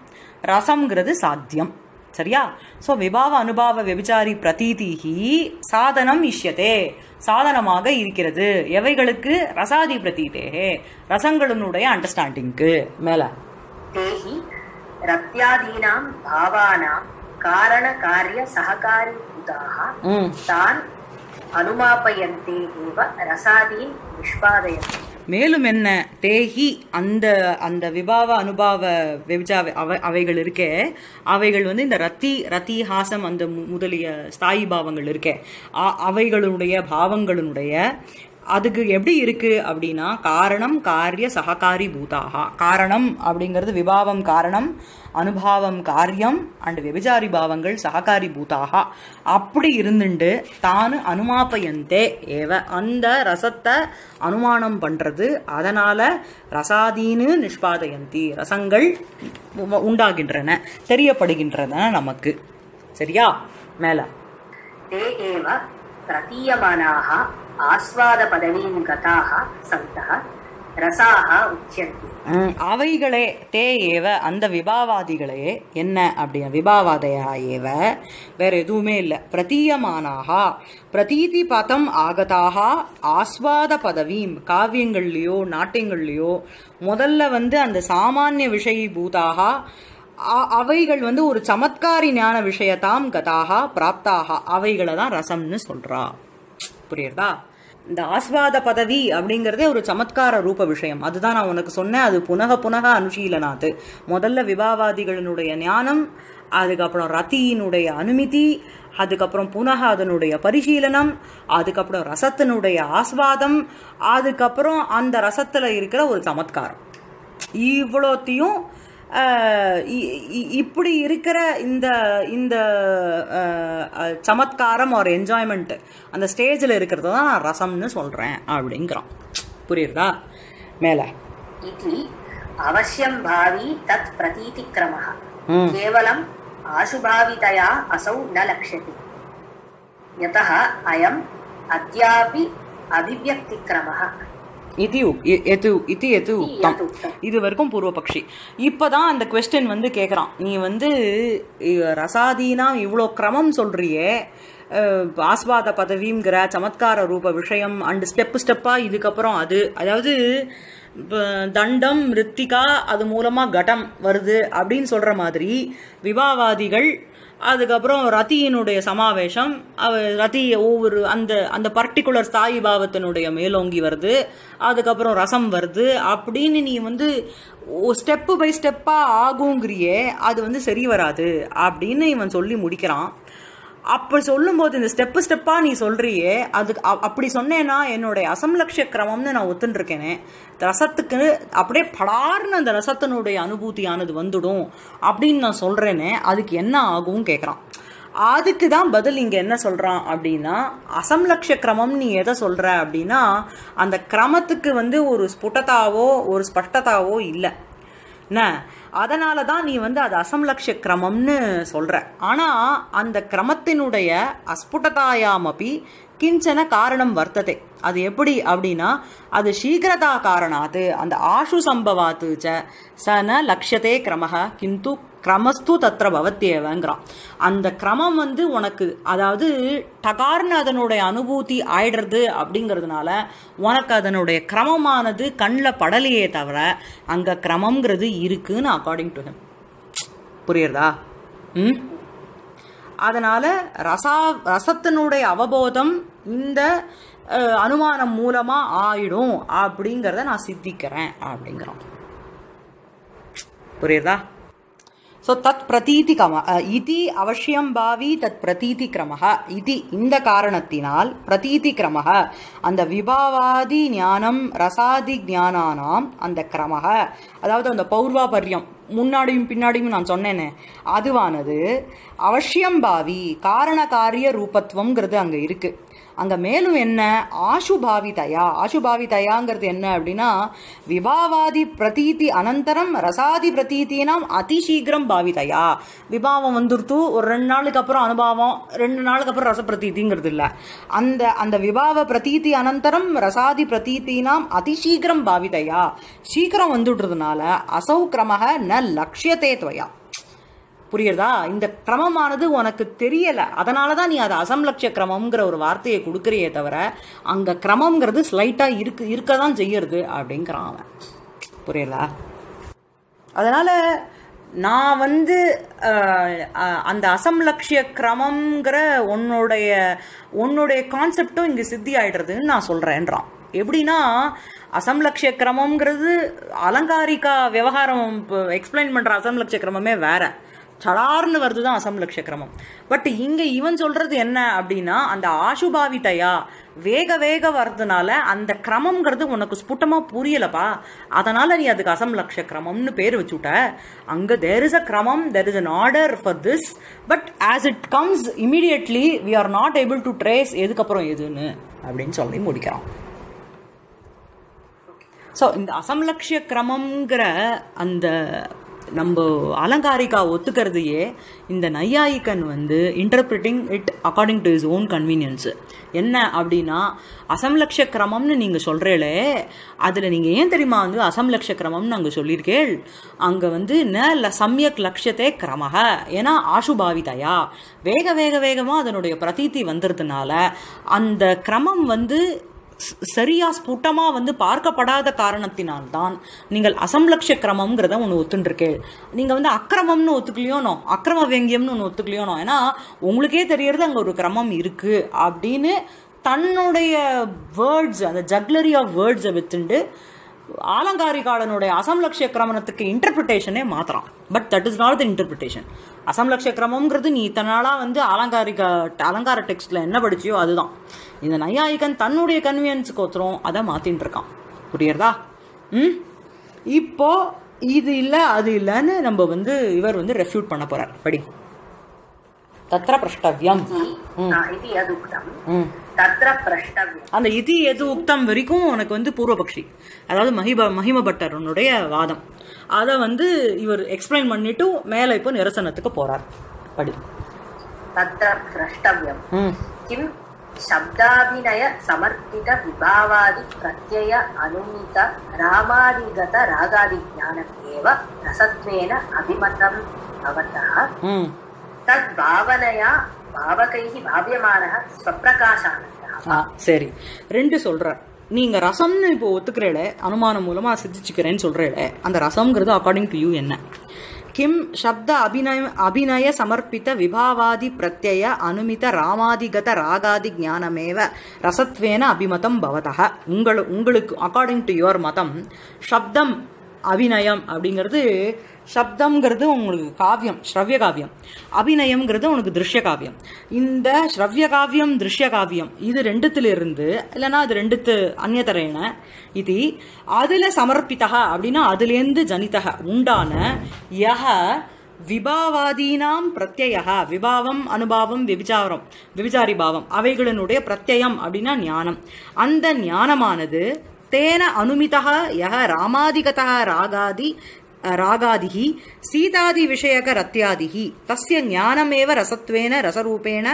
ரசம்ங்கிறது சாத்தியம். சரியா? ஸோ விபாவ அனுபாவ வியபிச்சாரி பிரதீதிஹி சாதனம் இஷ்யதே சாதனமாக இருக்கிறது எவைகளுக்கு ரசாதி பிரதீதேகே ரசங்களுடைய அண்டர்ஸ்டாண்டிங்க்கு. மேலே தேஹி ரத்யாதீனாம் பாவானாம் காரண காரிய சஹகாரி பூதாக தான் அனுமாபயந்தே ஏவ ரசாதீன் நிஷ்பாதயந்தி. மேலும் என்ன தேஹி அந்த அந்த விபாவ அனுபாவ வெபிஜா அவைகள் இருக்கே அவைகள் வந்து இந்த ரத்தி ஹாசம் அந்த முதலிய ஸ்தாயி பாவங்கள் இருக்கே அவைகளுடைய பாவங்களுடைய அதுக்கு எப்படி இருக்குது அப்படின்னா காரணம் காரிய சககாரி பூதாக காரணம் அப்படிங்கிறது விபாவம் காரணம் அனுபாவம் காரியம் அண்ட் விபிச்சாரி பாவங்கள் சககாரி பூதாக அப்படி இருந்துட்டு தான் அனுமாபயந்தே ஏவ அந்த ரசத்தை அனுமானம் பண்ணுறது அதனால் ரசாதீனு நிஷ்பாதயந்தி ரசங்கள் உண்டாகின்றன தெரியப்படுகின்றன நமக்கு. சரியா? மேலே பிரதீயமானாக ஆஸ்வாத பதவீன் கதாக சந்தா रसाः उच्यन्ते अवैगले ते एव अंद विभावादिगले एन्न अप्पडिया विभावादया एव वेर एदुमे इल्ल प्रतीयमानाः प्रतीति पदम आगताः आस्वाद पदवीं काव्यंगल्लियो नाट्यंगल्लियो मोदल्ल वंदु अंद सामान्य विषयीभूताः அவைகள் வந்து ஒரு சமத்காரியான விஷயதாம் கதாக பிராப்தாக அவைகளை தான் ரசம்னு சொல்றா. புரியுதா? இந்த ஆஸ்வாத பதவி அப்படிங்கறதே ஒரு சமத்கார ரூப விஷயம். அதுதான் நான் உனக்கு சொன்னேன், அது புனக புனக அனுஷீலனாது. முதல்ல விபாவாதிகளினுடைய ஞானம், அதுக்கப்புறம் ரத்தியினுடைய அனுமதி, அதுக்கப்புறம் புனக அதனுடைய பரிசீலனம், அதுக்கப்புறம் ரசத்தினுடைய ஆஸ்வாதம், அதுக்கப்புறம் அந்த ரசத்துல இருக்கிற ஒரு சமத்காரம். இவ்வளோத்தையும் இப்படி இருக்கிற இந்த இந்த சமத்காரம் ஒரு என்ஜாய்மெண்ட் அந்த ஸ்டேஜில் இருக்கிறது தான் நான் ரசம்னு சொல்கிறேன் அப்படிங்கிறோம். புரியுதா? மேலே இது அவசியம் பாவி தத் பிரதீதி கிரமஹ கேவலம் ஆசுபாவிதயா அசௌ ந லக்ஷதி யதஹ அயம் அத்யாபி அபிவ்யக்தி கிரமஹ இதுவரைக்கும் பூர்வபக்ஷி. இப்பதான் அந்த குவெஸ்டன் வந்து கேட்குறான், நீ வந்து ரசாதீனா இவ்வளோ கிரமம் சொல்றியே, ஆஸ்வாத பதவிங்கிற சமத்கார ரூப விஷயம் அண்டு ஸ்டெப்பு ஸ்டெப்பா இதுக்கப்புறம் அது அதாவது தண்டம் ரித்திகா அது மூலமா கடம் வருது அப்படின்னு சொல்ற மாதிரி விபாவாதிகள், அதுக்கப்புறம் ரத்தியினுடைய சமாவேசம், ரத்தி ஒவ்வொரு அந்த அந்த பர்டிகுலர் ஸ்தாயி பாவத்தினுடைய மேலோங்கி வருது, அதுக்கப்புறம் ரசம் வருது அப்படின்னு நீ வந்து ஸ்டெப்பு பை ஸ்டெப்பாக ஆகுங்கிறியே அது வந்து சரி வராது அப்படின்னு இவன் சொல்லி முடிக்கிறான். அப்போ சொல்லும்போது இந்த ஸ்டெப்பு ஸ்டெப்பாக நீ சொல்கிறியே அது அப்படி சொன்னேன்னா என்னுடைய அசம்லக்ஷ கிரமம்னு நான் ஒத்துன்ட்ருக்கேனே, ரசத்துக்கு அப்படியே படார்னு அந்த ரசத்தினுடைய அனுபூதியானது வந்துடும் அப்படின்னு நான் சொல்கிறேனே அதுக்கு என்ன ஆகும் கேட்குறான். அதுக்கு தான் பதில் இங்கே என்ன சொல்கிறான் அப்படின்னா, அசம்லக்ஷ கிரமம் நீ எதை சொல்கிற அப்படின்னா அந்த கிரமத்துக்கு வந்து ஒரு ஸ்புட்டதாவோ ஒரு ஸ்பஷ்டதாவோ இல்லை, என்ன அதனால தான் நீ வந்து அது அசம்லக்ஷ கிரமம்னு சொல்கிற. ஆனால் அந்த கிரமத்தினுடைய அஸ்புட்டதாயாமபி கிஞ்சன காரணம் வர்த்ததே, அது எப்படி அப்படின்னா அது சீக்கிரதா காரணாது அந்த ஆஷு சம்பவாத்து சன லக்ஷத்தே கிரமஹ கிந்து கிரமஸ்து தத்ர பவத்தேவங்கிறான். அந்த கிரமம் வந்து உனக்கு அதாவது டகார்னு அதனுடைய அனுபூதி ஆயிடுறது அப்படிங்கிறதுனால உனக்கு அதனுடைய கிரமமானது கண்ணில் படலையே தவிர அங்கே கிரமங்கிறது இருக்குன்னு அக்கார்டிங் டு ஹிம். புரியுறதா? ம். அதனால ரசத்தினுடைய அவபோதம் இந்த அனுமானம் மூலமாக ஆயிடும் அப்படிங்கிறத நான் சித்திக்கிறேன் அப்படிங்கிறோம். புரியுறதா? ஸோ தத் பிரதீதி கம இதி அவசியம் பாவி தத் பிரதீதி கிரமஹ இதி இந்த காரணத்தினால் பிரதீதி கிரமஹ அந்த விபாவாதி ஞானம் ரசாதி ஞானானாம் அந்த கிரமஹ அதாவது அந்த பௌர்வாபர்யம் முன்னாடியும் பின்னாடியும் நான் சொன்னேனே அதுவானது அவசியம் பாவி காரண காரிய ரூபத்துவங்கிறது அங்கே இருக்குது. அங்கே மேலும் என்ன ஆசுபாவிதயா ஆசுபாவிதயாங்கிறது என்ன அப்படின்னா விபாவாதி பிரதீதி அனந்தரம் ரசாதி பிரதீத்தினாம் அதிசீக்கிரம் பாவிதயா விபாவம் வந்துடுத்து ஒரு ரெண்டு நாளுக்கு அப்புறம் அனுபவம் ரெண்டு நாளுக்கு அப்புறம் ரச பிரதீதிங்கிறது இல்லை அந்த அந்த விபாவ பிரதீதி அனந்தரம் ரசாதி பிரதீத்தினாம் அதிசீக்கிரம் பாவிதயா சீக்கிரம் வந்துடுறதுனால அசௌ கிரமக ந லக்ஷியதே துவயா. புரியுறதா? இந்த கிரமமானது உனக்கு தெரியலை, அதனால தான் நீ அதை அசம்லட்ச கிரமம்ங்கிற ஒரு வார்த்தையை கொடுக்குறியே தவிர அங்கே கிரமங்கிறது ஸ்லைட்டாக இருக்க தான் செய்யறது அப்படிங்கிறான் அவன். புரியுறதா? அதனால் நான் வந்து அந்த அசம்லட்சிய கிரமம்ங்கிற உன்னுடைய கான்செப்டும் இங்கே சித்தி ஆகிடுறதுன்னு நான் சொல்கிறேன்றான். எப்படின்னா அசம்லக்ஷ கிரமம்ங்கிறது அலங்காரிக்கா விவகாரம் எக்ஸ்பிளைன் பண்ணுற அசம்லட்ச கிரமமே வேற சடார்னு வருது தான் அசம்லக்ஷ கிரமம். பட் இங்கே இவன் சொல்கிறது என்ன அப்படின்னா அந்த ஆசுபாவிதையா வேக வேக வர்றதுனால அந்த கிரமங்கிறது உனக்கு ஸ்புட்டமாக புரியலப்பா, அதனால் நீ அதுக்கு அசம்லக்ஷ கிரமம்னு பேர் வச்சுட்ட. அங்கே தேர் இஸ் அ கிரமம், there is an order for this, but as it comes immediately we are not able to trace எதுக்கப்புறம் எதுன்னு அப்படின்னு சொல்லி முடிக்கிறோம். ஸோ இந்த அசம்லக்ஷ கிரமம்ங்கிற அந்த நம்ம அலங்காரிகா ஒத்துக்கிறதையே இந்த நையாயிகன் வந்து interpreting it according to his own convenience. என்ன அப்படின்னா அசம்லட்ச கிரமம்னு நீங்கள் சொல்கிறீங்களே, அதில் நீங்கள் ஏன் தெரியுமா வந்து அசம்லட்ச கிரமம்னு அங்கே சொல்லியிருக்கேள், அங்கே வந்து ந சமயக் லட்சத்தே கிரமக, ஏன்னா ஆசுபாவிதையா வேக வேக வேகமாக அதனுடைய பிரதீதி வந்துறதுனால அந்த கிரமம் வந்து சரியா ஸ்புட்டமா வந்து பார்க்கப்படாத காரணத்தினால்தான் நீங்கள் அசம்லட்ச கிரமம்ங்கிறத ஒன்று ஒத்துருக்கேள். நீங்கள் வந்து அக்கிரமம்னு ஒத்துக்கலையோனோ, அக்கிரம வேங்கியம்னு ஒன்று ஒத்துக்கலையோனோ, ஏன்னா உங்களுக்கே தெரியறது அங்கே ஒரு கிரமம் இருக்கு அப்படின்னு தன்னுடைய வேர்ட்ஸ், அந்த ஜக்லரி ஆஃப் வேர்ட்ஸை வச்சுண்டு ஆலங்காரிகாலனுடைய அசம்லட்ச கிரமணத்துக்கு இன்டர்பிரிட்டேஷனே மாத்திரம். But that is not the interpretation. அசம்லட்ச கிரமங்கிறது நீ இத்தனாலாம் வந்து அலங்கார டெக்ஸ்டில் என்ன படிச்சியோ அதுதான். இந்த நையாயிகன் தன்னுடைய கன்வீனியன்ஸுக்கு ஒத்துறோம் அதை மாற்றின்னு இருக்கான். புரியுறதா? ம், இப்போது இது இல்லை அது இல்லைன்னு நம்ம வந்து இவர் வந்து ரெஃப்யூட் பண்ண போகிறார். படி தத்ர பிரஷ்டவ்யம். அந்த இது எது உக்தம் வரைக்கும் உனக்கு வந்து பூர்வபக்ஷி, அதாவது மகிமபட்டருடைய வாதம், அதை வந்து இவர் எக்ஸ்பிளைன் பண்ணிட்டு மேலே இப்போ நிரசனத்துக்கு போறார். படி தத்ர பிரஷ்டவ்யம் கிம் சப்தாபிநய சமர்ப்பித விபாவாதி பிரத்யய அனுமித ராமாதிகத ராகாதி ஞானம் ஏவ ரசத்வேன அபிமதம் அவதா தத் பாவனயா பாவகைஹி பாவ்யமானஹ ஸ்வப்ரகாசானந்தஹ. சரி, ரெண்டு சொல்றார். நீங்க ரசம்னு இப்போ ஒத்துக்கிறேல, அனுமானம் மூலமா சித்திச்சுக்கிறேன்னு சொல்றேல, அந்த ரசம்ங்கிறது அக்கார்டிங் டு யூ என்ன? கிம் சப்த அபிநய சமர்ப்பித்த விபாவாதி பிரத்யய அனுமித ராமாதிகத ராகாதி ஞானமேவ ரசத்வேன அபிமதம் பவதஹ. உங்களுக்கு அக்கார்டிங் டு யுவர் மதம் சப்தம் அபிநயம் அப்படிங்கிறது, சப்தம்ங்கிறது உங்களுக்கு காவியம், ஸ்ரவ்ய காவியம், அபிநயம்ங்கிறது உனக்கு திருஷ்ய காவியம். இந்த ஸ்ரவ்ய காவியம் திருஷ்ய காவியம் இது ரெண்டுத்திலிருந்து இல்லைனா அது ரெண்டுத்து அந்நியதரேன இது அதில் சமர்ப்பித்தக அப்படின்னா அதுலேருந்து ஜனித்தக உண்டான யஹ விபாவாதீனாம் பிரத்யயா விபாவம் அனுபாவம் விபிச்சாரம் விபிச்சாரி பாவம் அவைகளினுடைய பிரத்யம் அப்படின்னா ஞானம். அந்த ஞானமானது தேன அனுமிதா யஹ ராமாதிகதா ராகாதி ராகாதிஹி சீதாதி விஷயக ரத்யாதிஹி தஸ்ய ஞானமேவ ரசத்வேன ரசரூபேண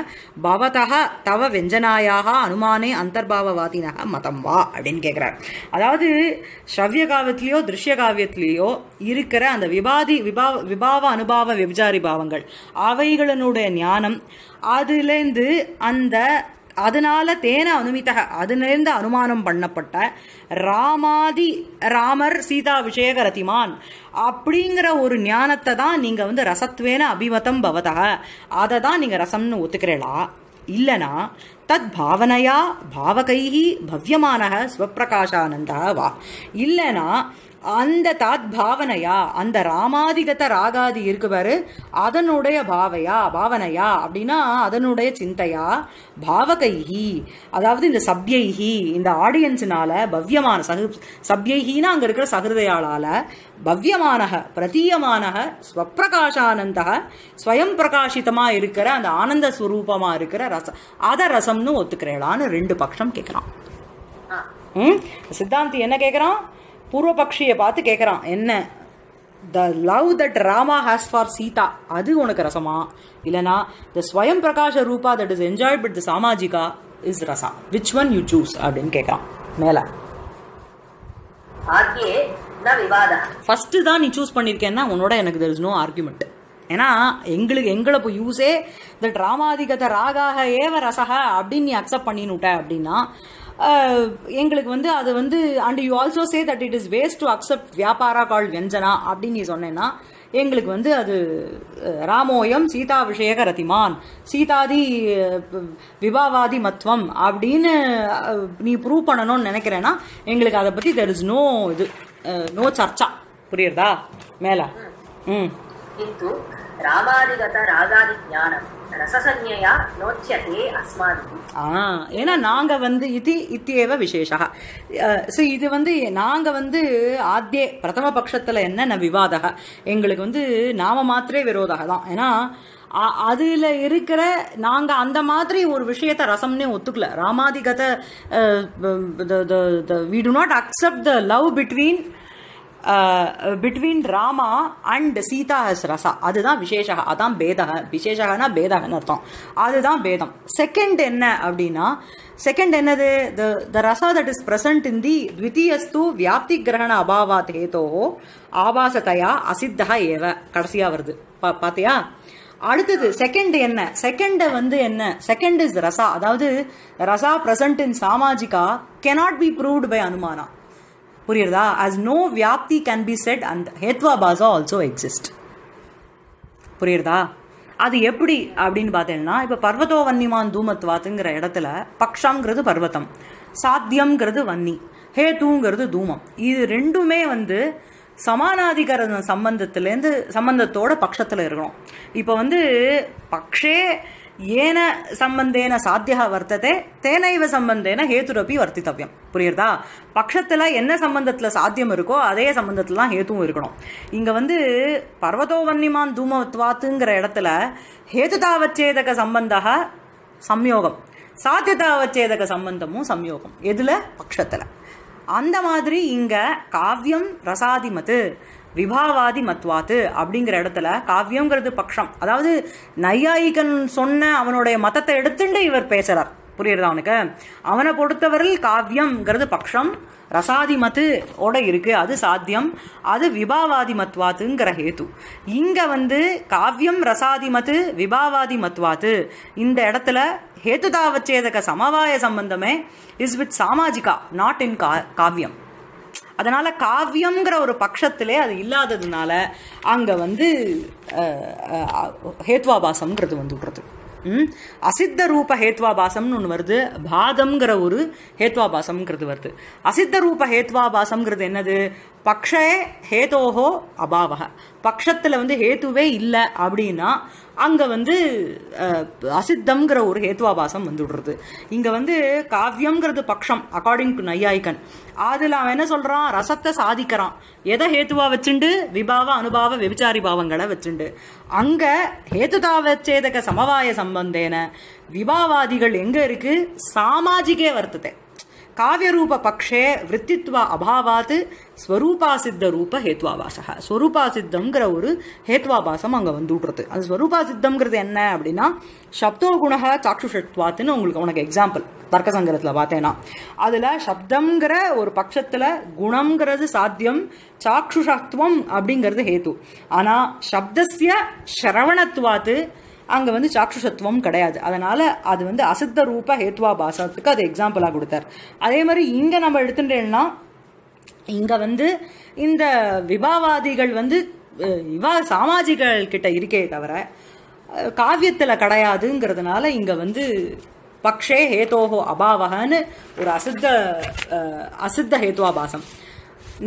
பவதஹ தவ வெஞ்சனாயாக அனுமானே அந்தர்பாவவாதினஹ மதம் வா அப்படின்னு கேட்குறார். அதாவது ஸ்ரவ்ய காவியத்திலேயோ திருஷ்ய காவியத்திலேயோ இருக்கிற அந்த விபாவ அனுபாவ விபச்சாரி பாவங்கள் அவைகளினுடைய ஞானம் அதுலேருந்து அந்த அதனால தேன அனுமித்தக அதனிலிருந்து அனுமானம் பண்ணப்பட்ட ராமாதி ராமர் சீதா விஷயக ரதிமான் அப்படிங்கிற ஒரு ஞானத்தை தான் நீங்கள் வந்து ரசத்வேன அபிமதம் பவதக அதை தான் நீங்கள் ரசம்னு ஒத்துக்கிறீளா? இல்லைனா தத் பாவனையா பாவகைஹி பவ்யமானஹ ஸ்வப்ரகாசானந்தா வா. இல்லைனா அந்த தாத் பாவனையா அந்த ராமாதிகத ராகாதி இருக்குவாரு அதனுடைய பாவனையா அப்படின்னா அதனுடைய சிந்தையா பாவகைஹி அதாவது இந்த சப்யைஹி இந்த ஆடியன்ஸினால பவ்யமான சப்யைஹின்னா அங்கே இருக்கிற சகிருதையாளால பவ்யமானக பிரதீயமானக ஸ்வப்பிரகாசானந்தக ஸ்வயம் பிரகாசிதமாக இருக்கிற அந்த ஆனந்த ஸ்வரூபமாக இருக்கிற ரசம் அதை ரசம்னு ஒத்துக்கிறேளான்னு ரெண்டு பட்சம் கேட்குறான். சித்தாந்தி என்ன கேட்குறான்? பூர்வபக்ஷியை பார்த்து கேட்குறான். என்ன the love that Rama has for Sita அது உனக்கு ரசமா? இல்லைனா த ஸ்வயம் பிரகாஷ ரூபா that is enjoyed but the சாமாஜிகா இஸ் ரசா, விச் ஒன் யூ சூஸ் அப்படின்னு கேட்குறான். மேலே ஃபர்ஸ்ட்டு தான் நீ சூஸ் பண்ணியிருக்கேன்னா உன்னோட எனக்கு தெர் இஸ் நோ ஆர்குமெண்ட். ஏன்னா எங்களை இப்போ யூஸே தட் ராமாதிகத ராகாக ஏவ ரசக அப்படின்னு நீ அக்செப்ட் பண்ணினுட்ட அப்படின்னா எங்களுக்கு வந்து அது வந்து and you also say that it is waste to accept வியாபாரா கால் வெஞ்சனா அப்படின்னு நீ சொன்னேன்னா எங்களுக்கு வந்து அது ராமோயம் சீதா விஷயக ரதிமான் சீதாதி விபாவாதி மத்வம் அப்படின்னு நீ ப்ரூவ் பண்ணணும்னு நினைக்கிறேன்னா எங்களுக்கு அதை பற்றி தெர் இஸ் நோ இது நோ சர்ச்சா. புரியுறதா? மேலே ம் ஏன்னா நாங்கள் வந்து இத்தியேவ விசேஷா ஸோ இது வந்து நாங்கள் வந்து ஆத்தியே பிரதம பட்சத்தில் என்னென்ன விவாதக எங்களுக்கு வந்து நாம மாத்திரே விரோதாக தான். ஏன்னா அதில் இருக்கிற நாங்கள் அந்த மாதிரி ஒரு விஷயத்தை ரசம்னே ஒத்துக்கல. ராமாதிகத்தை we do not accept the love between between Rama and Sita's rasa. Adudhaan visheshaha. Adhaan bedaha. Visheshaha na bedaha nartham. Adudhaan bedam. Second enna abdina. Second enna the rasa that is present in the dvitiyastu vyapti grahana abhavat hetoho avasataya asiddaha eva. Kadasiya varudhu. Paathiya? அடுத்தது செகண்ட் என்ன செகண்ட் வந்து என்ன செகண்ட் இஸ் ரசா அதாவது ரசா பிரசன்ட் இன் சாமாஜிகா கேனாட் பி ப்ரூவ்ட் பை அனுமானா புரியுறதா ஆஸ் நோ வியாப்தி கேன் பி செட் அண்ட் ஹேத்வா பாசா ஆல்சோ எக்ஸிஸ்ட் புரியுறதா அது எப்படி அப்படின்னு பார்த்தீங்கன்னா இப்போ பர்வதோ வன்னிமான் தூமத்வாத்துங்கிற இடத்துல பக்ஷங்கிறது பர்வதம் சாத்தியம்ங்கிறது வன்னி ஹேத்துங்கிறது தூமம் இது ரெண்டுமே வந்து சமானாதிகார சம்பந்தத்திலேருந்து சம்பந்தத்தோட பட்சத்தில் இருக்கணும். இப்போ வந்து பக்ஷே ஏன சம்பந்தேன சாத்தியா வர்த்ததே தேனைவ சம்பந்தேன ஹேத்துரப்பி வர்த்தித்தவ்யம் புரியுறதா பட்சத்தில் என்ன சம்பந்தத்தில் சாத்தியம் இருக்கோ அதே சம்பந்தத்தில் தான் ஹேத்துவும் இருக்கணும். இங்கே வந்து பர்வதோ வன்னிமான் தூமத்வாத்துங்கிற இடத்துல ஹேத்துதாவச்சேதக சம்பந்தா சம்யோகம் சாத்தியதாவச்சேதக சம்பந்தமும் சம்யோகம் எதில் பட்சத்தில் அந்த மாதிரி இங்கே காவியம் ரசாதிமத்து விபாவாதி மத்வாத்து அப்படிங்கிற இடத்துல காவியங்கிறது பட்சம் அதாவது நையாயிகன் சொன்ன அவனுடைய மதத்தை எடுத்துட்டு இவர் பேசுகிறார் புரியுறதா அவனுக்கு அவனை பொறுத்தவரையில் காவியம்ங்கிறது பட்சம் ரசாதிமத்து ஓட இருக்குது அது சாத்தியம் அது விபாவாதி மத்வாத்துங்கிற ஹேத்து இங்கே வந்து காவியம் ரசாதிமத்து விபாவாதி மத்வாத்து இந்த இடத்துல ஹேத்துதாவச்சேதக சமவாய சம்பந்தமே இஸ் வித் சாமாஜிகா நாட் இன் காவியம் அதனால் காவியம்ங்கிற ஒரு பட்சத்திலே அது இல்லாததுனால அங்கே வந்து ஹேத்வாபாசம்ங்கிறது வந்துடுறது அசித்த ரூப ஹேத்வாபாசம்னு ஒன்று வருது பாதம்ங்கிற ஒரு ஹேத்வாபாசம்ங்கிறது வருது அசித்த ரூப ஹேத்வாபாசம்ங்கிறது என்னது பக்ஷே ஹேதோஹோ அபாவக பட்சத்தில் வந்து ஹேத்துவே இல்லை அப்படின்னா அங்கே வந்து அசித்தம்ங்கிற ஒரு ஹேத்வாபாசம் வந்துடுறது இங்கே வந்து காவியம்ங்கிறது பட்சம் அக்கார்டிங் டு நையாயிகன் அதில் அவன் என்ன சொல்கிறான் ரசத்தை சாதிக்கிறான் எதை ஹேத்துவா வச்சுண்டு விபாவ அனுபாவ விபச்சாரி பாவங்களை வச்சுண்டு அங்கே ஹேத்துதாவச்சேதக சமவாய சம்பந்தேன விபாவாதிகள் எங்கே இருக்குது சாமாஜிகே வர்த்ததே காவியரூப பக்ஷே விற்த்தித்வ அபாவாத்து ஸ்வரூபாசித்த ரூப ஹேத்வாபாசக ஸ்வரூபாசித்தம்ங்கிற ஒரு ஹேத்வாபாசம் அங்கே வந்துடுறது அந்த ஸ்வரூபாசித்தம்ங்கிறது என்ன அப்படின்னா சப்தோகுண சாட்சுஷத்வாத்துன்னு உனக்கு எக்ஸாம்பிள் தர்க்க சங்கரத்தில் பார்த்தேன்னா அதில் சப்தம்ங்கிற ஒரு பட்சத்தில் குணம்ங்கிறது சாத்தியம் சாட்சுஷத்வம் அப்படிங்கிறது ஹேத்து ஆனால் சப்தஸ்ய சிரவணத்வாத்து அங்கே வந்து சாட்சுஷத்துவம் கிடையாது அதனால் அது வந்து அசித்த ரூப ஹேத்வாபாசத்துக்கு அது எக்ஸாம்பிளாக கொடுத்தார் அதே மாதிரி இங்கே நம்ம எடுத்துட்டேன்னா இங்கே வந்து இந்த விபாவாதிகள் வந்து இவா சாமாஜிகள் கிட்ட இருக்கே தவிர காவியத்தில் கிடையாதுங்கிறதுனால இங்கே வந்து பக்ஷே ஹேதோஹோ அபாவகன்னு ஒரு அசித்த ஹேத்வாபாசம்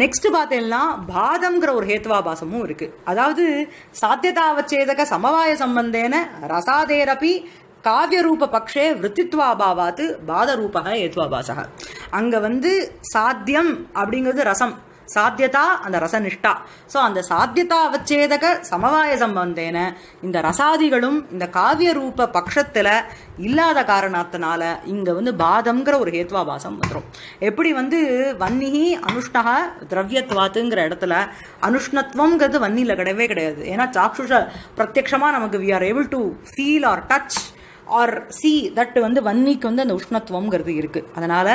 நெக்ஸ்ட் பார்த்தீங்கன்னா பாதம்ங்கிற ஒரு ஹேத்வாபாசமும் இருக்கு அதாவது சாத்தியதாவச்சேதக சமவாய சம்பந்தேன ரசாதேரபி காவியரூப பக்ஷே விற்த்தித்வாபாவாத்து பாதரூபக ஹேத்வாபாசக அங்கே வந்து சாத்தியம் அப்படிங்கிறது ரசம் சாத்தியதா அந்த ரசனிஷ்டா ஸோ அந்த சாத்தியதாவச்சேதக சமவாய சம்பந்தேன இந்த ரசாதிகளும் இந்த காவியரூப பட்சத்தில் இல்லாத காரணத்தினால இங்கே வந்து பாதம்ங்கிற ஒரு ஹேத்வாபாசம் வந்துடும் எப்படி வந்து வன்னிஹி அனுஷ்ணக திரவியத்வாத்துங்கிற இடத்துல அனுஷ்ணத்வங்கிறது வன்னியில் கிடையவே கிடையாது ஏன்னா சாக்ஷுஷ பிரத்யக்ஷமாக நமக்கு we are able to feel or touch or see that வந்து வன்னிக்கு வந்து அந்த உஷ்ணத்துவங்கிறது இருக்குது அதனால்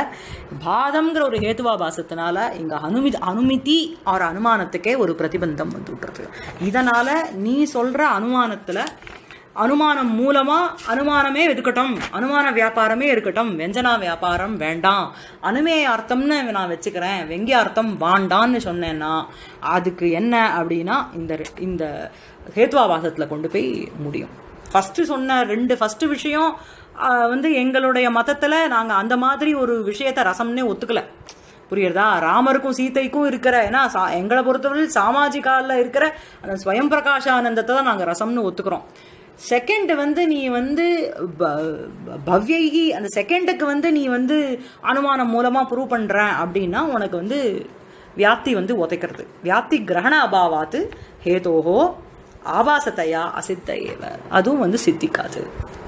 பாதம்ங்கிற ஒரு ஹேத்துவாபாசத்தினால இங்கே அனுமதி ஆர் அனுமானத்துக்கே ஒரு பிரதிபந்தம் வந்து விட்டுறது இதனால் நீ சொல்கிற அனுமானத்தில் அனுமானம் மூலமாக அனுமானமே இருக்கட்டும் அனுமான வியாபாரமே இருக்கட்டும் வெஞ்சனா வியாபாரம் வேண்டாம் அனுமேயார்த்தம்னு நான் வச்சுக்கிறேன் வெங்கியார்த்தம் வாண்டான்னு சொன்னேன்னா அதுக்கு என்ன அப்படின்னா இந்த ஹேத்துவாபாசத்தில் கொண்டு போய் முடியும் ஃபஸ்ட்டு சொன்ன ஃபஸ்ட்டு விஷயம் வந்து எங்களுடைய மதத்தில் நாங்கள் அந்த மாதிரி ஒரு விஷயத்தை ரசம்னே ஒத்துக்கலை புரியுறதா ராமருக்கும் சீதைக்கும் இருக்கிற ஏன்னா எங்களை பொறுத்தவரை சாமாஜிகாலில் இருக்கிற அந்த ஸ்வயம் பிரகாஷ ஆனந்தத்தை தான் நாங்கள் ரசம்னு ஒத்துக்கிறோம் செகண்ட் வந்து நீ வந்து பவ்யகி அந்த செகண்டுக்கு வந்து நீ வந்து அனுமானம் மூலமாக ப்ரூவ் பண்ணுற அப்படின்னா உனக்கு வந்து வியாப்தி வந்து ஒதைக்கிறது வியாப்தி கிரகண அபாவாத்து ஹேதோஹோ ஆபாசத்தையா அசித்த ஏவ அதுவும் வந்து சித்திக்காது.